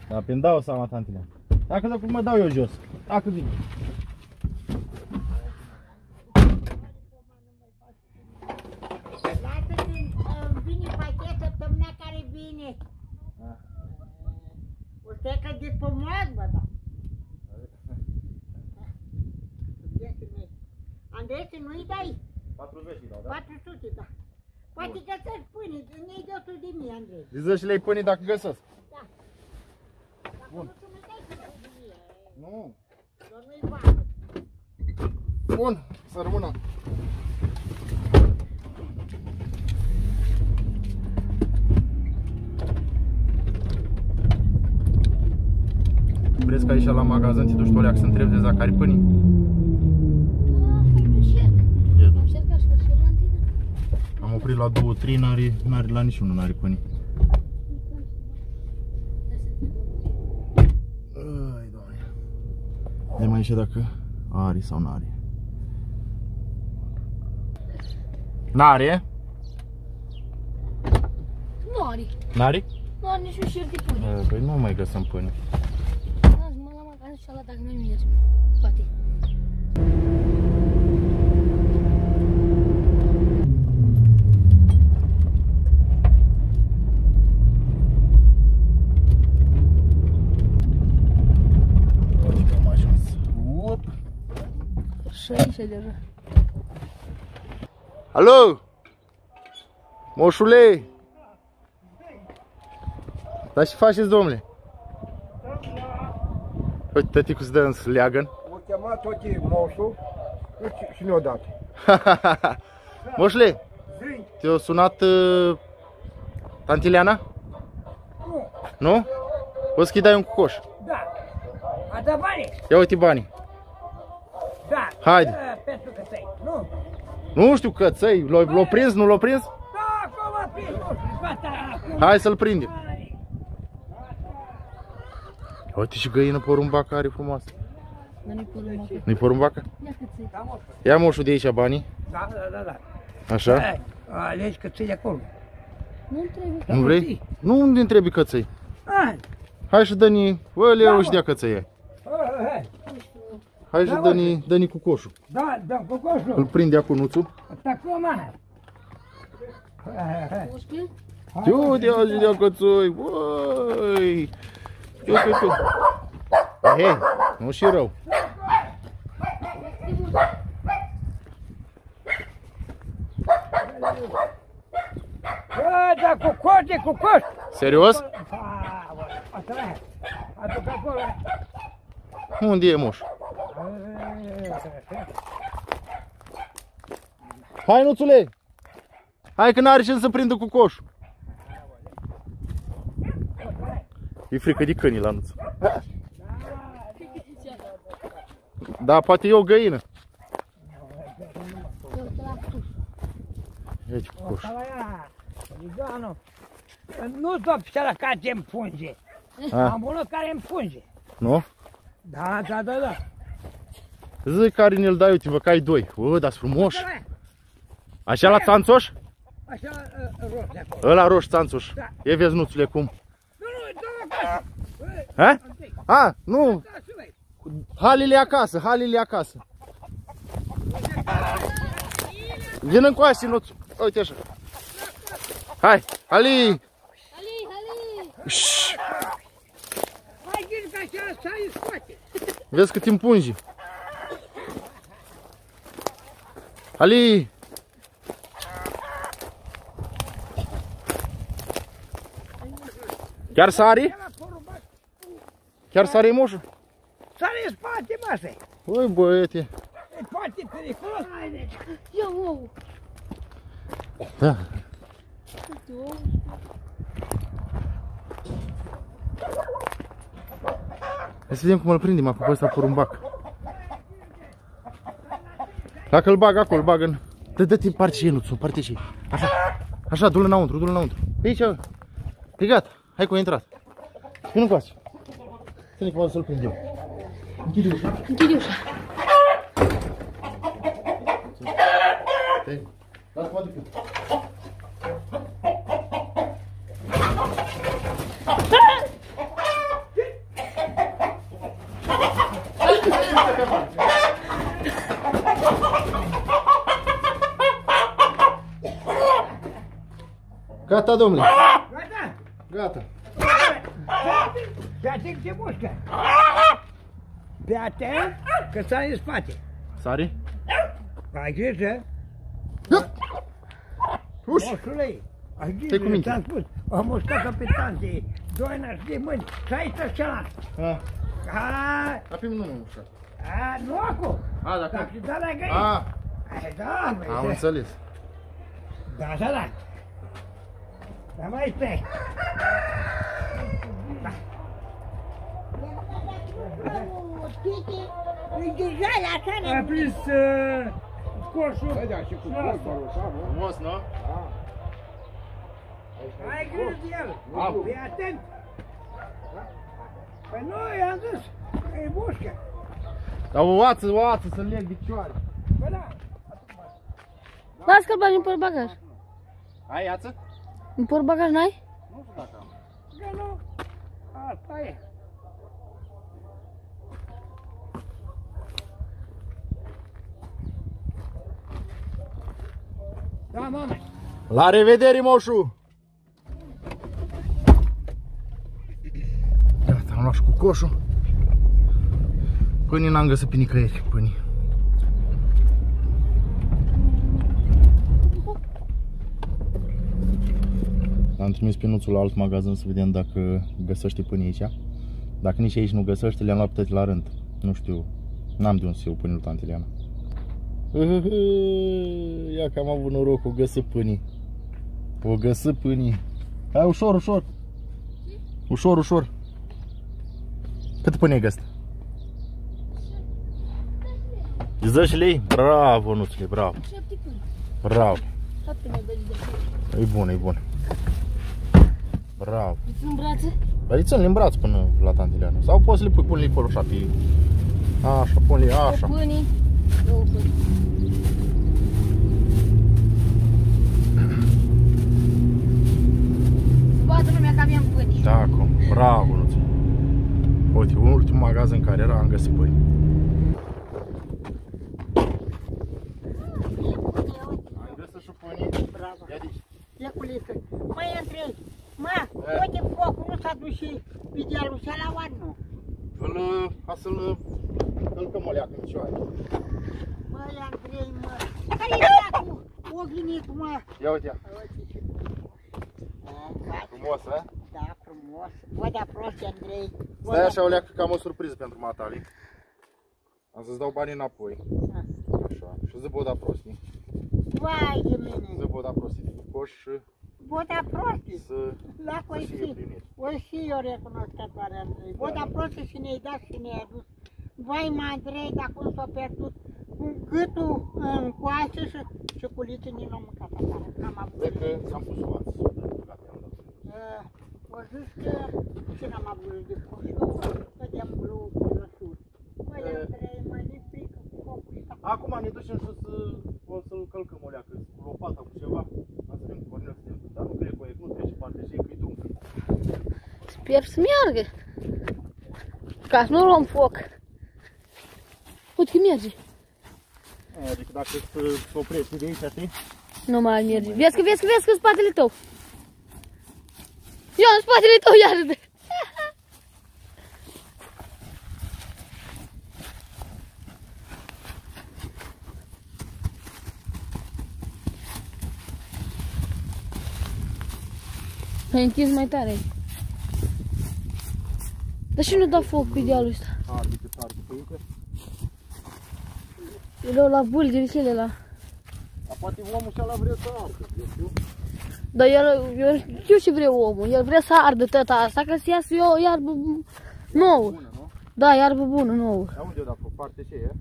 Da, pe-mi dau seama, Tantileana. Dacă mă dau eu jos, dacă vine. Nu-i dai? 40 îi dau, da? 400 îi dau. Poate găsesc pâine, nu-i destul de mie, Andrei. Îi zici lei pâine dacă găsesc? Da. Dacă nu, tu nu-i dai pâine de mie. Nu. Doar nu-i bani. Bun, să rămână. Vreți că aici la magazin te duci, Tolea, că se întrebi de dacă are pâine? Am oprit la 2-3, n-are la niciunul, n-are pâine. Ai, Doamne. De mai ieșe dacă are sau n-are. N-are? Nu are. N-are? Nu are niciun șir de pâine. Păi nu mai găsăm pâine. Las-mă la magazin și ala dacă noi mergem. Poate. Așa, așa deja. Alo! Moșule! Dar ce faceți, domnule? Uite, tăticu se dă în sleagăn. M-a chemat tot moșul și mi-a dat. Moșule, te-a sunat Tantileana? Nu. Nu? O să-i dai un cucoș. Da. A dat banii? Ia uite banii. Da. Haide. Pentru că ți-ai, nu? Nu știu că ți-ai. L-a prins, nu l-a prins? Da, că l-a prins. Hai să-l prindem. Uite și găină porumbacă are frumoasă. Nu-i porumbacă? Ia moșul de aici banii. Da, da, da. Așa? Alegi căței de acolo. Nu-mi trebuie căței. Nu vrei? Nu-mi trebuie căței. Hai și dă-ni, ăleu și dea căței. Hai și dă-ni cucoșul. Da, dă-mi cucoșul. Îl prinde acum nuțul. Tăcu-o mână. Tiu, dea și dea căței. Uai! Hei, nu și rău. Da, cucoș, de cucoș. Serios? Unde e moș? Hai, nuțule! Hai că n-are ce să prindă cucoșul. E frică de câini la nuț. Da, poate e o găină. Ia-ți cucoș. Nu-ți dă picioara care îmi punge. Am unul care îmi punge. Nu? Da, da, da, da. Zic care ne-l dai, uite, vă, că ai doi. Bă, dar-s frumoși. Așa la țanțoș? Așa la roșu de acolo. Ăla roșu țanțoș. Ia vezi, nuțule, cum. Ha? A, nu! Halile acasă, halile acasă. Vin în coașe, nuțul. Uite așa. Hai, Ali! Ali, Ali! Hai, gând că așa stai în scoate. Vezi cât împungi. Ali! Chiar sari? Chiar sare moșul? Sare în spate, mase! Ui, băiete! E foarte periculos! Ia ou! Da! Hai să vedem cum îl prindem acum pe ăsta porumbac. Dacă îl bag acolo, îl bag în... Dă-te-mi parte, nu-ți parte și ei. Așa, așa, du-l înăuntru, du-l înăuntru. Aici, e gata, hai că a intrat. Vino cu asta. Trebuie că vreau să-l prind eu. Închide ușa. Închide ușa. Lasă-mă aducă. Gata, domnule. Gata? Gata. Beate că te mușcă! Beate că sari în spate! Sari? Ai grijă! Moșule, ai grijă, ți-am spus! Am mușcat-o pe tante, doina și de mâini, și aici și cealaltă! Dar pe mine nu m-am mușcat! Nu acum! Dar și da la găină! Am înțeles! Da, așa da! Dar mai plec! A prins coșul. Hai da, și cu coșul ăsta, nu? Frumos, nu? Da. Ai grijă de el. Fii atent. Păi nu, i-am zis, e mușcă. Dar o oață, să-l leg picioare. Păi da. Lasă că-l bagi în portbagaj. Ai iață? În portbagaj n-ai? Nu știu dacă am. Că nu. Asta e. Da, mama! La revedere, moșu! Gata, am luat și cucoșul. Pânii n-am găsit pe nicăieri, pânii. L-am trimis pe Nuțul la alt magazin să vedem dacă găsește până aici. Dacă nici aici nu găsește, le-am luat toate la rând. Nu știu, n-am de unde să iau până la Antiliana. Ia că am avut noroc, o găsă pânii. O găsă pânii. Hai, ușor, ușor. Ușor, ușor. Cât până e găsit? 10 lei? Bravo, Nuțule, bravo. 7 până. Bravo. E bun, e bun. Bravo. Le țin în brațe? Dar le țin în braț până la Tantiliana. Sau poți să le pui, pune-le pe așa, pe... Așa, pune-le așa. Pânii. Două pânii. Bată lumea că avem pânii. Da, cum. Bravo, Nuțule. Uite, ultimul magazin în care era, am găsit pânii. Leculiță, măi, întrei, mă, uite focul, nu s-a dus și videalul ăla la oară, nu? Ca să-l călcăm o leacă în cioare. Mă, Andrei, mă, care-i leacul, oghinicul, mă? Ia uite-a. Frumos, a? Da, frumos. Bă, de-a prost, Andrei. Stai așa o leacă, că am o surpriză pentru matale. Am să-ți dau banii înapoi. Așa, și-o zi bă, de-a prost, ne? Vai de mine! Să bota prostii din coș și... Bota prostii? Să fie primit. O și eu recunoscătoare, Andrei. Bota prostii și ne-ai dat și ne-ai adus. Vai, mă, Andrei, dar cum s-a pierdut cu gâtul în coace și cu liții din om în cata tare. N-am avut. De că ți-am pus coață. O zis că... Și n-am avut de coșul. Că de-am blu cu roșul. Măi, Andrei, mă, ne frică cu copul ăsta. Acum ne ducem și o să-l călcăm o leacă, cu lopata, cu ceva. Asta e cu Cornel, dar nu cred că e, nu trece parte, și e cu-i drum. Sper să meargă, ca să nu luăm foc. Uite că merge. Adică dacă îți oprești de aici, știi? Nu mai merge. Vezi că, vezi că, vezi că în spatele tău. Eu în spatele tău, iarăde. Ai întins mai tare. Dar și nu da foc pe dealul ăsta. Arde cât arde pe uite. Eu leu la bulgeri cele la. Dar poate omul ăla vrea să ardă, eu știu. Dar eu știu ce vrea omul. El vrea să ardă tăta asta, ca să iasă o iarbă nouă. Bună, nu? Da, iarbă bună nouă. Dar unde o da foc? Partea ce e?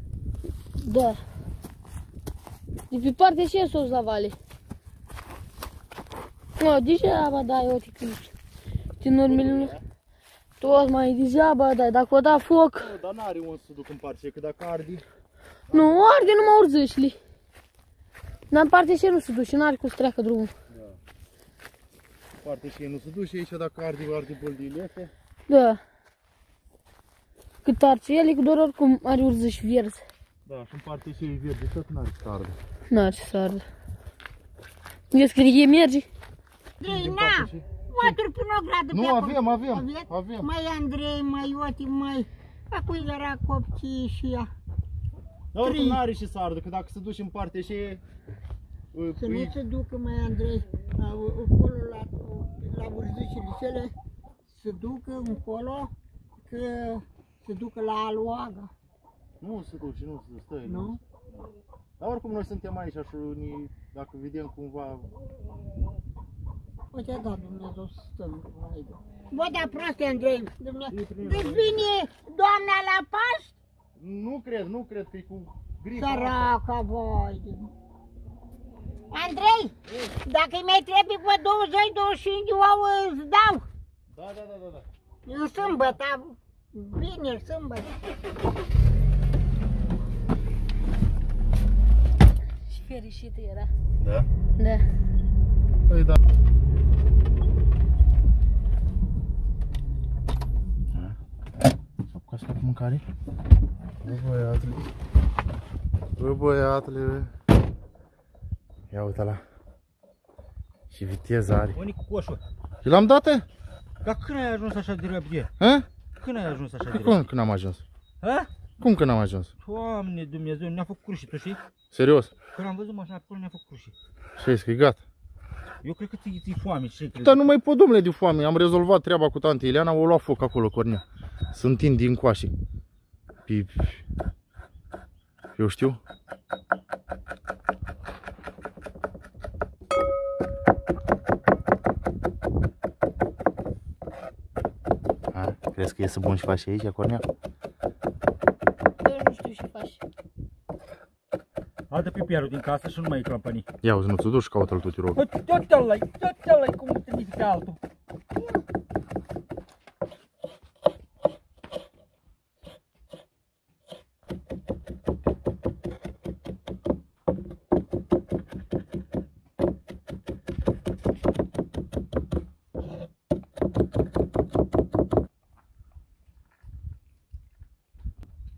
Da. De pe partea ce e sus la vale. Nu, degeaba dai, uite clipi. Din urmele, tot mai degeaba dai, dacă o da foc... Nu, dar n-are unde să duc în partea, că dacă arde... Nu, arde numai urzâșile. Dar în partea aceea nu se duce, n-are cum să treacă drumul. Da. În partea aceea nu se duce, aici dacă arde, arde băldiile astea. Da. Cât arce ele, că doar oricum are urzâși verzi. Da, și în partea aceea e verde, tot n-are să arde. N-are să arde. Vezi că e merge? Andrei, na! Mături până o gradă pe acolo. Nu, avem, avem. Măi, Andrei, măi, Ioti, măi. Acui era copchii și ea. Dar oricum n-are și să ardă, că dacă se duci în partea și... Să nu se ducă, măi, Andrei, acolo la urzișele cele, se ducă încolo, că se ducă la aluaga. Nu se duce, nu se stă, nu? Dar oricum noi suntem aici și dacă vedem cumva... Uite, da, Dumnezeu să stăm. Bă, dar proaste, Andrei. Deci vine doamna la Paști? Nu cred, nu cred că e cu gripă. Săraca, voi. Andrei, dacă-i mai trebuie pe 20-25 de ouă, îți dau. Da, da, da, da. În sâmbătă, vineri, sâmbătă. Și fericită era. Da? Da. Păi, da. Ca să fac mâncare. Bă, băiatule. Bă, băiatule. Ia uite la. Ce viteză are. Unii cu coșul. Și l-am dat-o? Dar când ai ajuns așa de repede? Ha? Când ai ajuns așa de repede? Cum când am ajuns? Ha? Cum când am ajuns? Doamne Dumnezeu, ne-a făcut crușii, tu știi? Serios? Când am văzut mașina pe acolo, ne-a făcut crușii. Și că e gata. Eu cred că ți-i foame. Dar nu mai pot, domnule, de foame. Am rezolvat treaba cu tante Ileana, o lua foc acolo, Cornel. Se întind din coașe. Pip. Eu știu. A, crezi că iese bun și faci aici, Cornel? Eu nu știu ce faci. Adă piperul din casă și nu mai e clampănii. Ia uzi, nu ți-o duci, caută-l tu, te rog. Tot ăla-i, cum îl trimiți pe altul.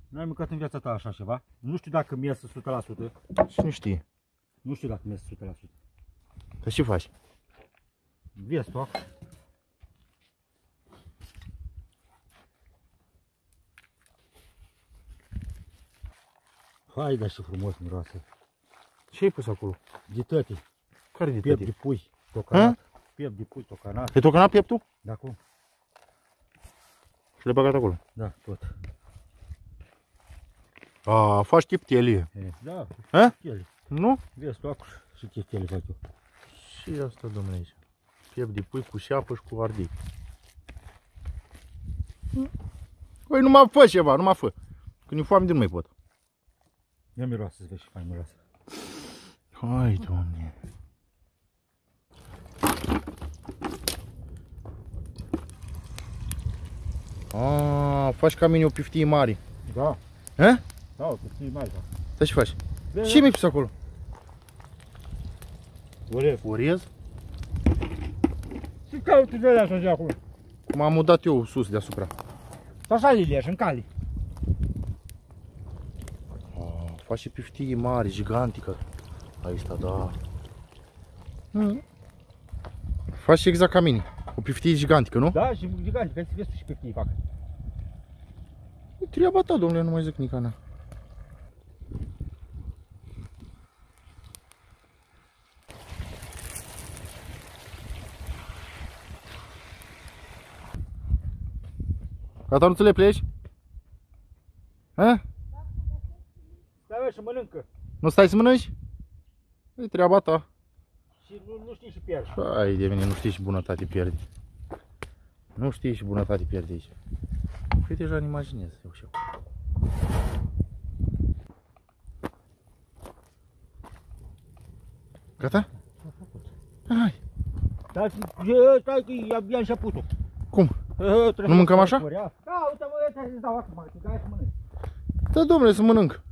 Nu ai mâncat în viața ta așa ceva. Nu știu dacă mi-iese 100%. Și nu știi. Nu știu dacă mi-iese 100%. Dar ce faci? Vezi tu. Hai, da, ce frumos miroase. Ce ai pus acolo? De tăti. Care de tăti? Piept de pui, tocanat. Piept de pui, tocanat. E tocanat pieptul? Da, cum? Și le-ai băgat acolo? Da, tot. A, faci chiptelie. Da, chiptelie. Nu? Vezi, toacu și chiptelie fac eu. Și asta, domnule, aici. Piept de pui cu șeapă și cu ardei. Păi nu mă fă ceva, nu mă fă. Când e foame, de nu mai pot. Ia miroase, să vezi ce faci miroase. Hai, domnule. A, faci ca mine o piftie mare. Da. Hă? Da, o piftie mare, da. Dar ce faci? Ce mi-ai pus acolo? Orez. Orez? Ce cauți de alea așa de acolo? M-am mudat eu sus deasupra. Așa le leși, în cale. Oh, faci piftii mari, gigantică. Aici, da. Faci exact ca mine. O piftie gigantică, nu? Da, și gigantică. Hai să vezi tu și piftii fac. E treaba ta, domnule, nu mai zic nicana. Gata, nu ți le pleci? Hă? Stai și mănâncă. Nu stai să mănânci? E treaba ta. Și nu știi și pierzi. Hai de mine, nu știi și bunătate pierzi. Nu știi și bunătate pierzi aici. Păi deja îmi imaginez eu și eu. Gata? Hai. Dar stai că abia am șaput-o. Cum? Nu mâncăm așa? Da, uite mă, eu trebuie să-ți dau acum, că hai să mănânc. Da, domnule, să mănânc.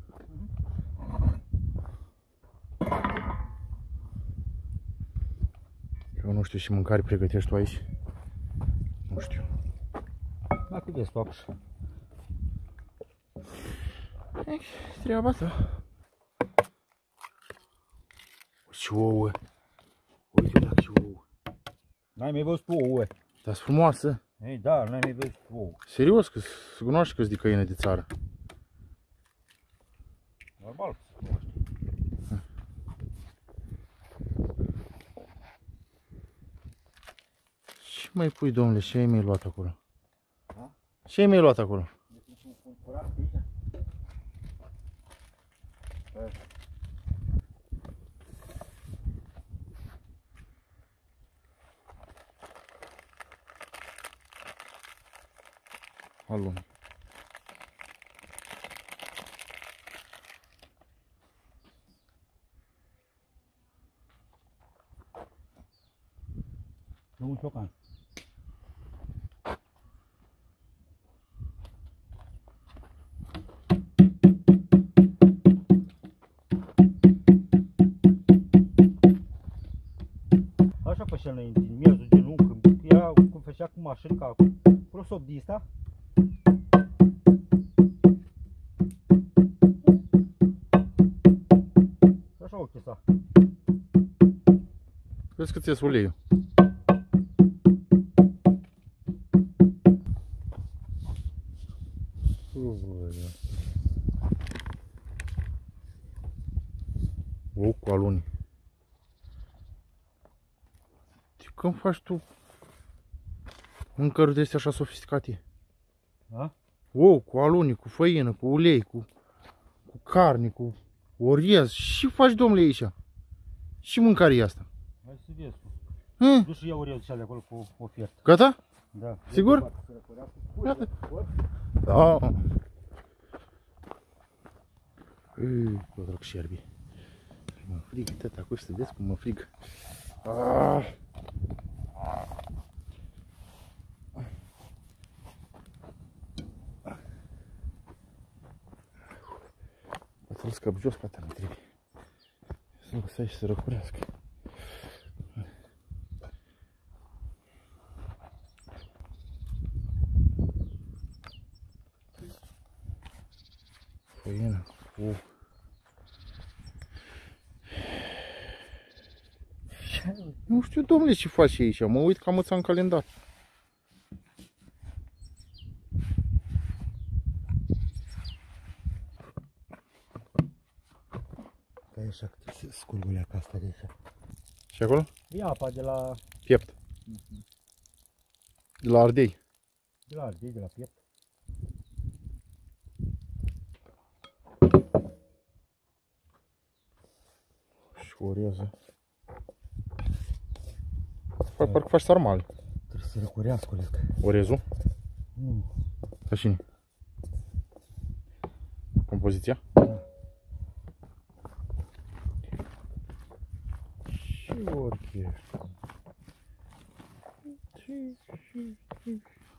Eu nu știu ce mâncare pregătești tu aici. Nu știu. Da, cât vezi tu acuși. Treaba asta. Ce ouă. Uite dacă ce ouă. N-ai mai văzut tu ouă. Dar-s frumoasă. Ei, da, n-ai mai văzut tu ouă. Serios, că se cunoaște că-s de căină de țară. Normal că se cunoaște. Ce mai pui, domnule, ce ai mai luat acolo? Ce mi-ai luat acolo? Alun. Nu-mi șocan. Înainte, din miezul din uncă, era cum făcea cu mașini, ca prosop din ăsta. Așa o chesa. Vezi că ți ies uleiul. Ou cu aluni. Cum faci tu mâncăruri de astea așa sofisticate? Da? Ou, cu alune, cu făină, cu ulei, cu carne, cu oriez. Și faci, domnule, aici? Și mâncarea asta? Hai să vezi. Du și iau orezul de acolo cu ofertă. Gata? Da. Sigur? Gata. Da. Ui, cu drag șerbi. Mă frig, tata, cu să vezi cum mă frig. Ah. Să-l scap jos, pata nu trebuie. Să-l lăsa și să răcurească. Făină, ou. Nu știu, domnule, ce faci aici, mă uit cam ăța în calendar. Așa că se scurgulea ca asta de aici. Și acolo? E apa de la... piept. De la Ardei. De la Ardei, de la piept. Și o oreză. Parcă faci sarmale. Trebuie să răcurească orezul. Orezul? Nu. Așa. Compoziția? Da.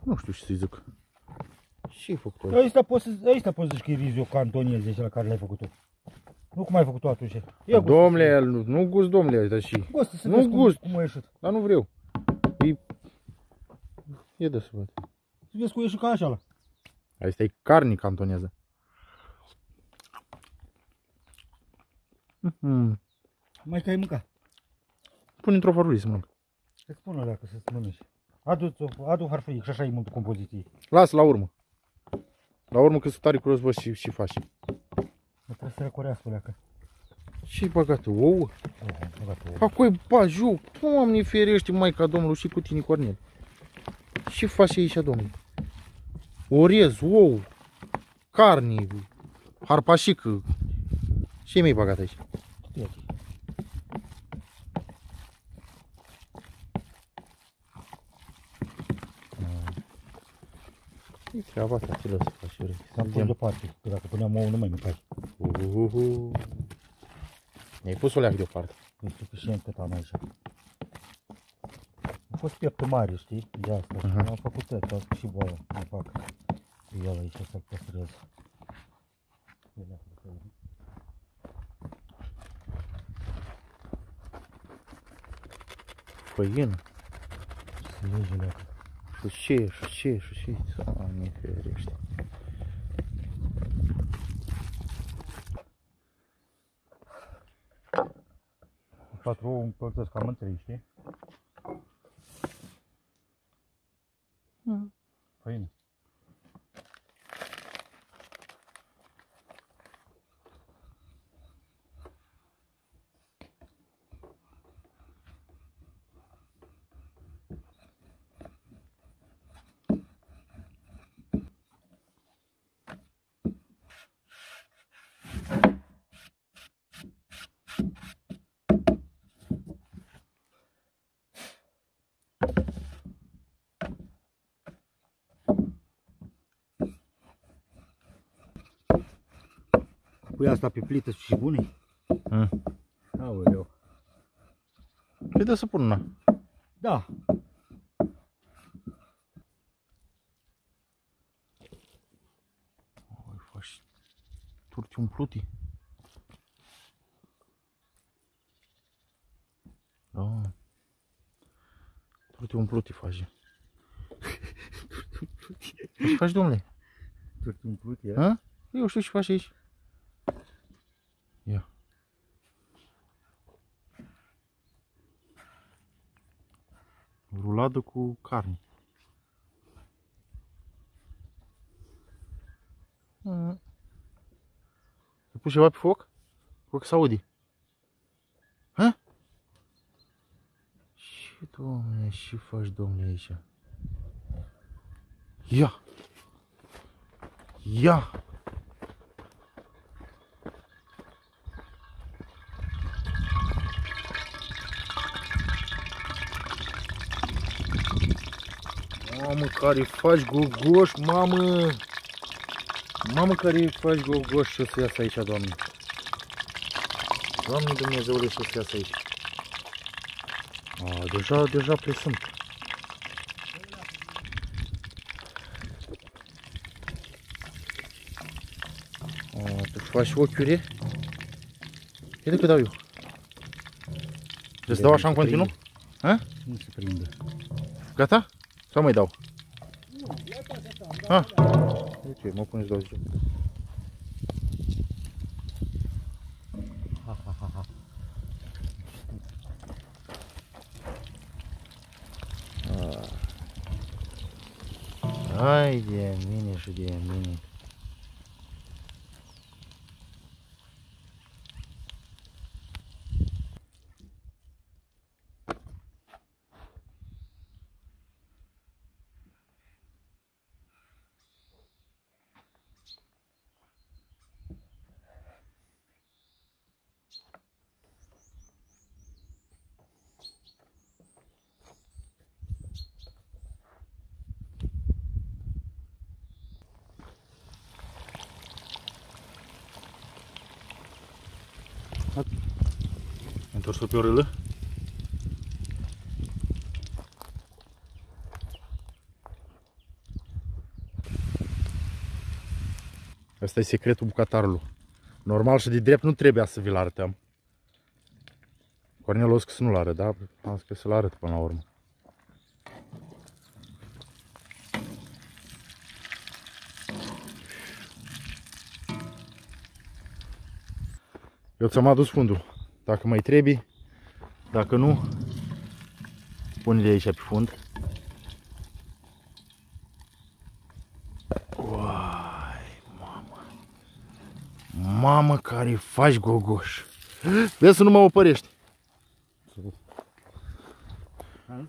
Nu știu ce să-i zic. Ce-ai făcut ăla? Ăsta poți să zici că e rizio cantonez de acela care l-ai făcut tu. Nu cum ai făcut tu atunci. Domnule, nu gust, domnule, ăsta și. Nu gust, cum a ieșit. Dar nu vreau. E de să văd. Să vezi cum ieși ca așa ăla. Asta e carne cantoneză. Mai că ai mâncat. Pune într-o farfurie să mănânc. Îți spun dacă să mănânci. Adu farfurie, și așa e mult compoziție. Lasă la urmă. La urmă că sunt tare curios văd și faci. Mă trebuie să răcorească o leacă. Ce-i băgat tu, ouă? Acoi baju, Doamne ferește, Maica Domnului și cu tine, Cornel. Ce faci aici, domnule? Orez, ou, carne, harpașică. Ce mi-ai băgat aici? E treaba asta, ce lăsă ca și rău. S-am pus deoparte, că dacă puneam ouă nu mai mâncai. Mi-ai pus o leacă deoparte. E suficient cât am aici. A fost pieptă mare, știi, de asta. Am făcut asta și boală, mă fac cu el aici să-l păstrez. Făină. Se lege leacă. Șușie, Doamne ferește. Patru ouă împărțesc cam în trei, știi? Făină. Pui asta pe plită și bune? Aoleu. Păi dă să pun una. Da. Oi, faci turci umpluti. Da. Turci umpluti faci. Turci umpluti. Ce faci, domnule? Turci umpluti, a? Eu știu ce faci aici. Ia. Ruladă cu carne. Să pui ceva pe foc? Foc s-aude. Ha? Și domnule, și faci domnule aici? Ia! Ia! Mamă, care faci gogoș, mamă! Mamă, care faci gogoș și o să iasă aici, Doamne! Doamne Dumnezeule, și o să iasă aici! A, deja plesăm! Tu faci ochiuri? E de cât dau eu? Îți dau așa în continuu? Ha? Nu se prinde. Gata? Sau mai dau? Nu, gata, gata. Uite, mă pune să dau jos. Hai de mine și de mine. Întors-o pe o râlă. Asta e secretul bucătarului. Normal și de drept nu trebuia să vi-l arătăm. Cornel o zis că să nu-l arăt, dar am zis că să-l arăt până la urmă. Eu ți-am adus fundul. Dacă mai trebuie, dacă nu, pune-le aici pe fund. Uai, mamă! Mamă, care faci gogoș! Vezi să nu mă opărești!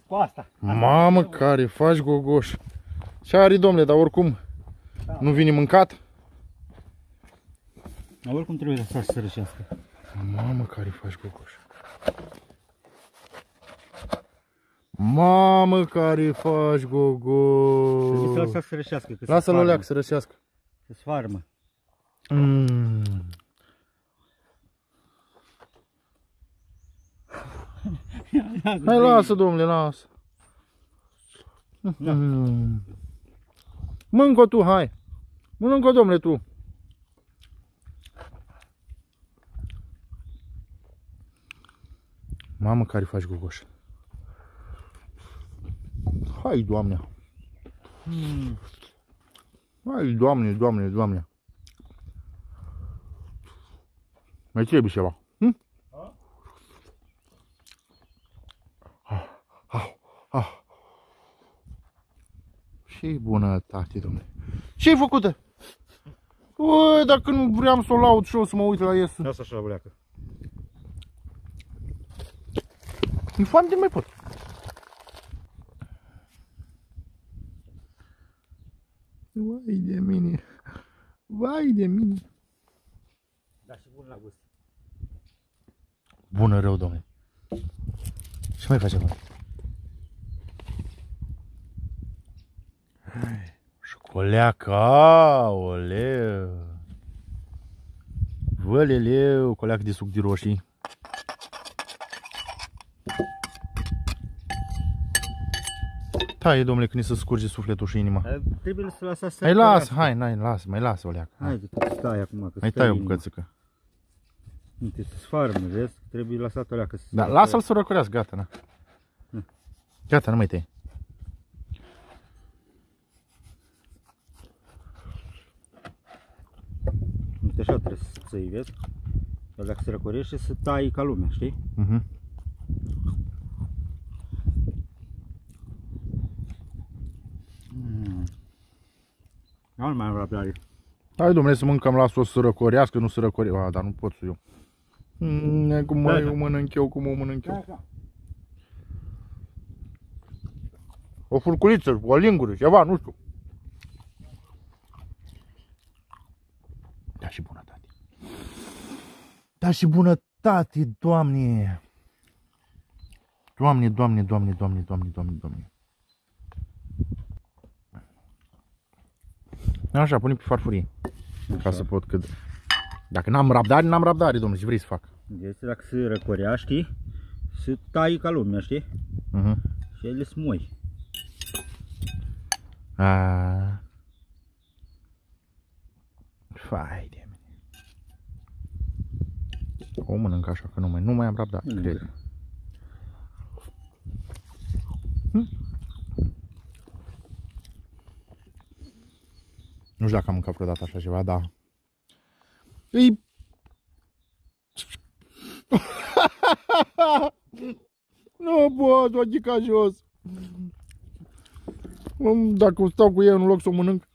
Cu asta! Mamă, care faci gogoș! Și are, domnule, dar oricum nu vine mâncat. Dar oricum trebuie lăsat să se răcească. Mamă, care faci gogoș! Mamă, care faci gogoș! Să lăsa să rășească, lasă-l oleac să rășească. Se sfarmă. Hai, lasă, domnule, lasă. Mâncă tu, hai. Mănâncă, domnule, tu. Mamă, care faci gogoș! Hai, Doamne! Hai, Doamne, Doamne, Doamne! Mai trebuie ceva! Hm? Ce bunătate, domnule! Ce-ai făcută? Ui, dacă nu vreau să o laud și eu să mă uit la ies. Lasă așa, bleacă! Mi-e foame de mai pot. Vai de mine. Vai de mine. Dar și bun la gust. Bună rău, domnule. Ce mai facem? Coleacă, aoleu. Văleleu, coleacă de suc de roșii. Taie, domnule, când se scurge sufletul și inima. Trebuie să lăsați să... Hai, lasă, hai, lasă, mai lasă o leacă. Hai, că stai acum, că mai tai o bucățică. Nu te sfarmă, vezi? Trebuie lăsat o leacă să... Da, lasă-l să răcorească, gata, na. Gata, nu mai tăi. Uite așa trebuie să-i vezi. O leacă să răcorești și să tai ca lumea, știi? Mhm. Nu mai am răbdare. Hai, domnule, să mâncăm, las-o să răcorească, nu să răcorească. A, dar nu pot eu. Cum mai o mănânc eu, cum o mănânc eu. o furculiță, o lingură, ceva, nu știu. Da și bunătate. Da și bunătate, Doamne! Doamne, Doamne, Doamne, Doamne, Doamne, Doamne, Doamne. Așa, punem pe farfurie. Așa. Ca să pot cât. Dacă n-am răbdare, n-am răbdare, domnule, ce vrei să fac? Deci dacă se răcorea, știi? Se tai ca lumea, știi? Uh-huh. Și ele smoi. Aaaa. Fai de mine. O mănânc așa, că nu mai am răbdare, cred. Nu știu dacă am mâncat vreodată așa ceva, dar... Ei... Nu pot, ochii ca jos. Dacă stau cu ei în loc să o mănânc,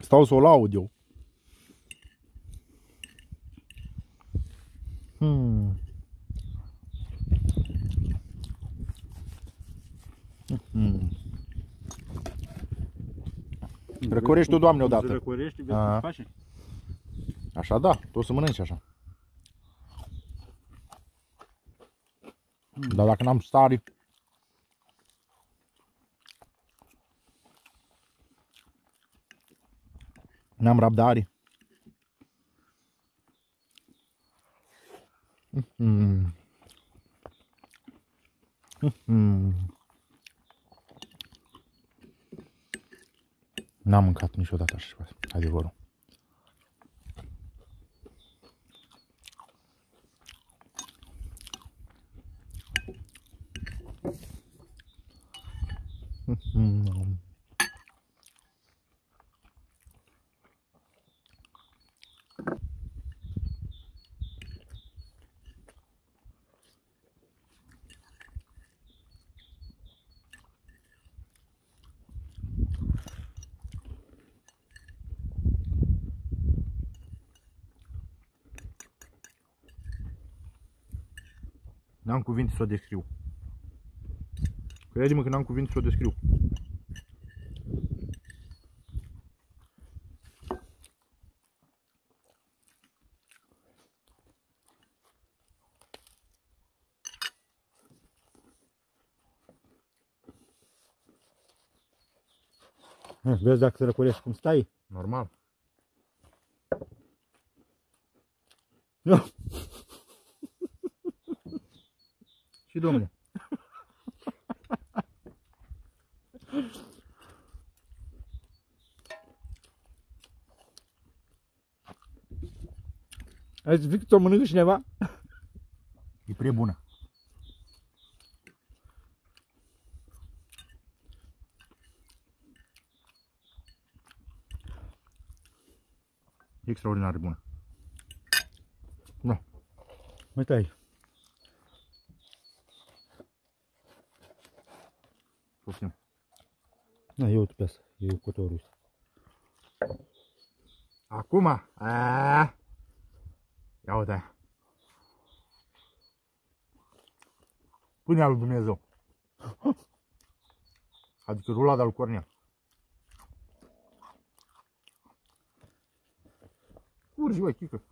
stau să o laud eu. Răcorești tu, Doamne, odată. Răcorești, vezi cum faci? Așa da, tu o să mănânci așa. Dar dacă n-am stare... N-am răbdare. N-am mâncat niciodată așa ceva, adevărul. N-am cuvinte să o descriu. Crede-mă că n-am cuvinte să o descriu. Vezi dacă se răcorești cum stai? Normal. Nu. Și domnule. Ai zis că o mănâncă cineva? E prea bună. E extraordinar de bună. Da. Uite-ai. Puțin. Da, eu pe asta, eu cu torul ăsta. Acum, ia uite aia. Pâinea lui Dumnezeu. Adică rulada lui Cornel. Urgi, băi, chică.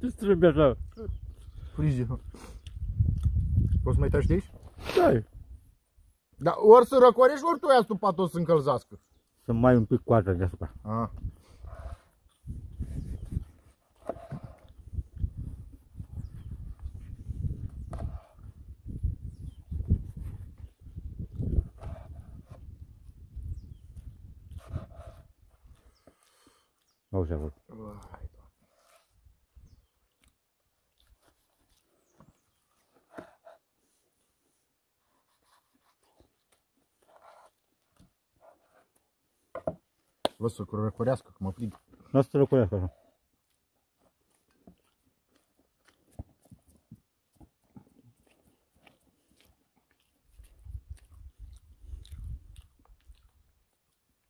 Ce strâmbi așa? Frizi. Poți să mai tași de aici? Da. Dar ori să răcorești, ori tu ia stupat o să încălzească. Să mai un pic coajă deasupra. Ah. Auzi, avut. Văzut că răcorească, că mă prind. Lasă să răcorească așa.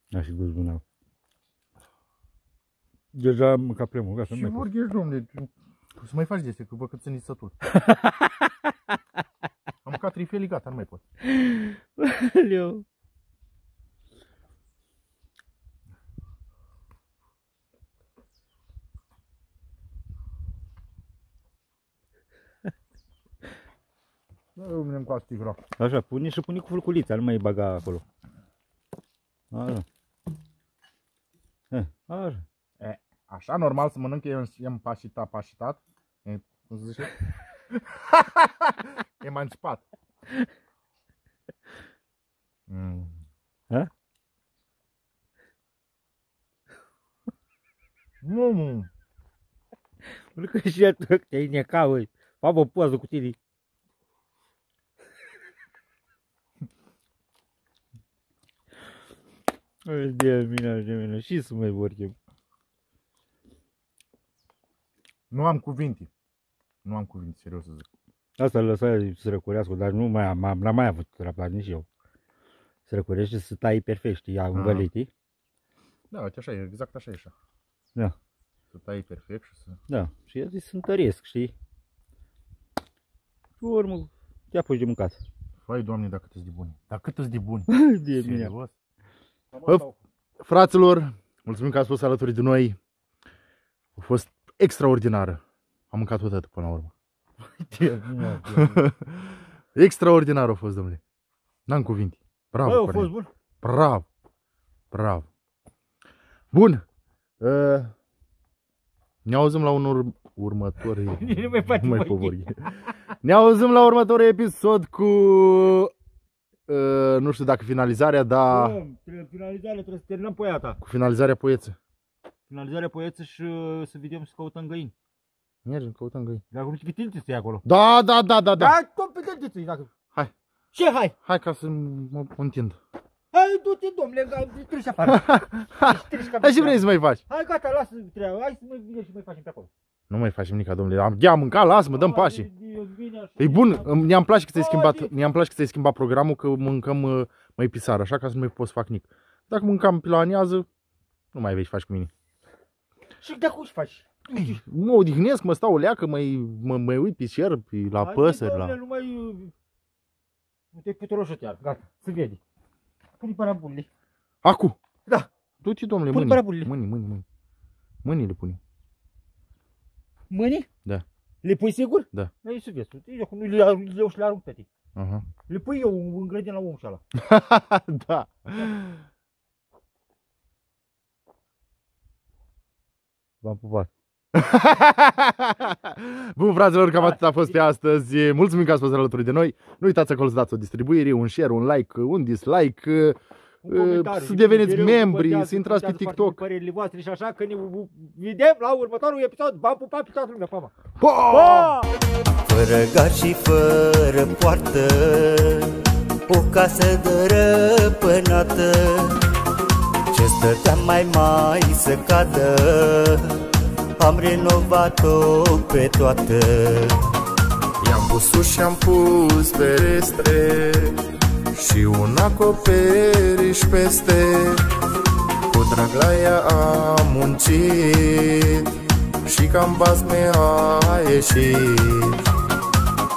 Da, și gust bună. Deja am mâncat prea mult, gata. Și morghești, domne, să mai faci de astea, că vă cât sunt nisături. Am mâncat trifeli, gata, nu mai pot. Valeu! Da, rămânem cu astigura. Așa, pune și pune cu furculița, nu mai baga acolo. Așa. Așa. E, așa, normal să mănânc, eu am pașitat. E, cum se zice? Emancipat. Ha? Nu. Nu că și ea te-ai neca, ui. Fac o poză cu tine. De mine, și să mai vorbim. Nu am cuvinte, serios să zic. Asta îl lăsai să răcorească, dar nu mai am, n-am mai avut rapat nici eu. Să răcorești și să tai perfect, știi, învălitii. Da, așa e, exact așa e așa. Da. Să tai perfect și să... Da, și eu să întăresc, știi? Și urmă, te apuci de mâncat. Fai, Doamne, dacă te-s de buni. De mine. Fraților, mulțumim că ați fost alături de noi. A fost extraordinară. Am mâncat o dată până la urmă. Extraordinar a fost, domnule. N-am cuvinte. Bravo. Bă, a fost bun. Bravo. Bun. Ne auzim la un următor. Ne auzim la următorul episod cu nu știu dacă finalizarea, dar... Finalizarea trebuie să terminăm poia ta. Cu finalizarea poieță. Finalizarea poieță și să vedem să căutăm găini. Mergem, căutăm găini. Dar cum ți-i acolo? Da. Dar competențe ți-i dacă... Hai. Ce hai? Hai ca să mă întind. Hai, du-te, domnule, treci afară. Hai, ce vrei să mai faci? Hai, gata, lasă treaba, hai să mai facem pe acolo. Nu mai facem nici, domnule, am mâncat, lasă-mă, dăm pașii. E bun, ne-am place că ți-ai schimbat programul, că mâncăm mai pisar, așa ca să nu mai pot să fac nic. Dacă mâncam pe la aniază, nu mai vei faci cu mine. Și de cum faci? Mă odihnesc, mă stau o leacă, mă uit pe șerpi, la păsări, la... Nu mai... Uite, câte roșu te-ar, gata, se vede. Pune parabulele. Acu? Da. Du-te, domnule, mâinile le pune. Mâini? Da. Le pui sigur? Da. Ei, să vezi, eu și le arunc pe tine. Le pui eu în grădină la omul și ala. Da. V-am pupat. Bun, fraților, cam atât a fost pe astăzi. Mulțumim că ați fost alături de noi. Nu uitați acolo să dați o distribuire, un share, un like, un dislike. Să deveniți membri, să intrați pe TikTok. Părerile voastre și așa, că ne vedem la următorul episod. V-am pupat pe toată lumea, pa! Pa! Fără gard și fără poartă, o casă dărăpânată, ce stăteam mai să cadă, am renovat-o pe toată. I-am pus uși, am pus perestre și un acoperiș peste, cu draglaia am muncit și cam basme a ieșit.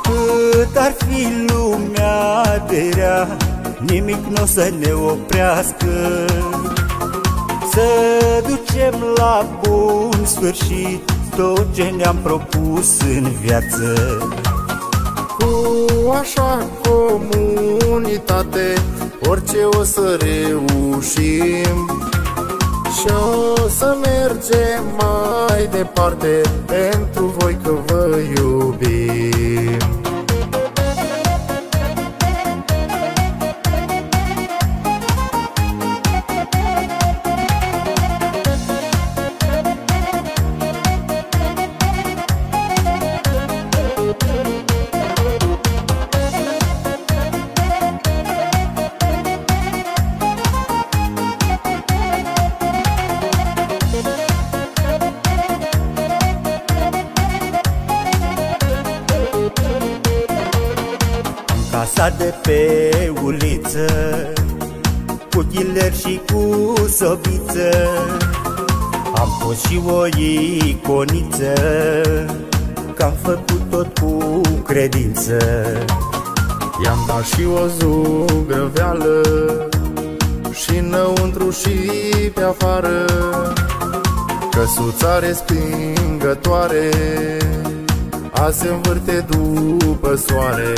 Cât ar fi lumea de rea, nimic n-o să ne oprească, să ducem la bun sfârșit tot ce ne-am propus în viață. Cu așa comunitate, orice o să reușim și o să mergem mai departe, pentru voi că vă iubim. Casa de pe uliță, cu chiler și cu sobiță, am pus și o iconiță, că-am făcut tot cu credință. I-am dat și o zugrăveală, și înăuntru și pe afară, căsuța respingătoare, a se învârte după soare.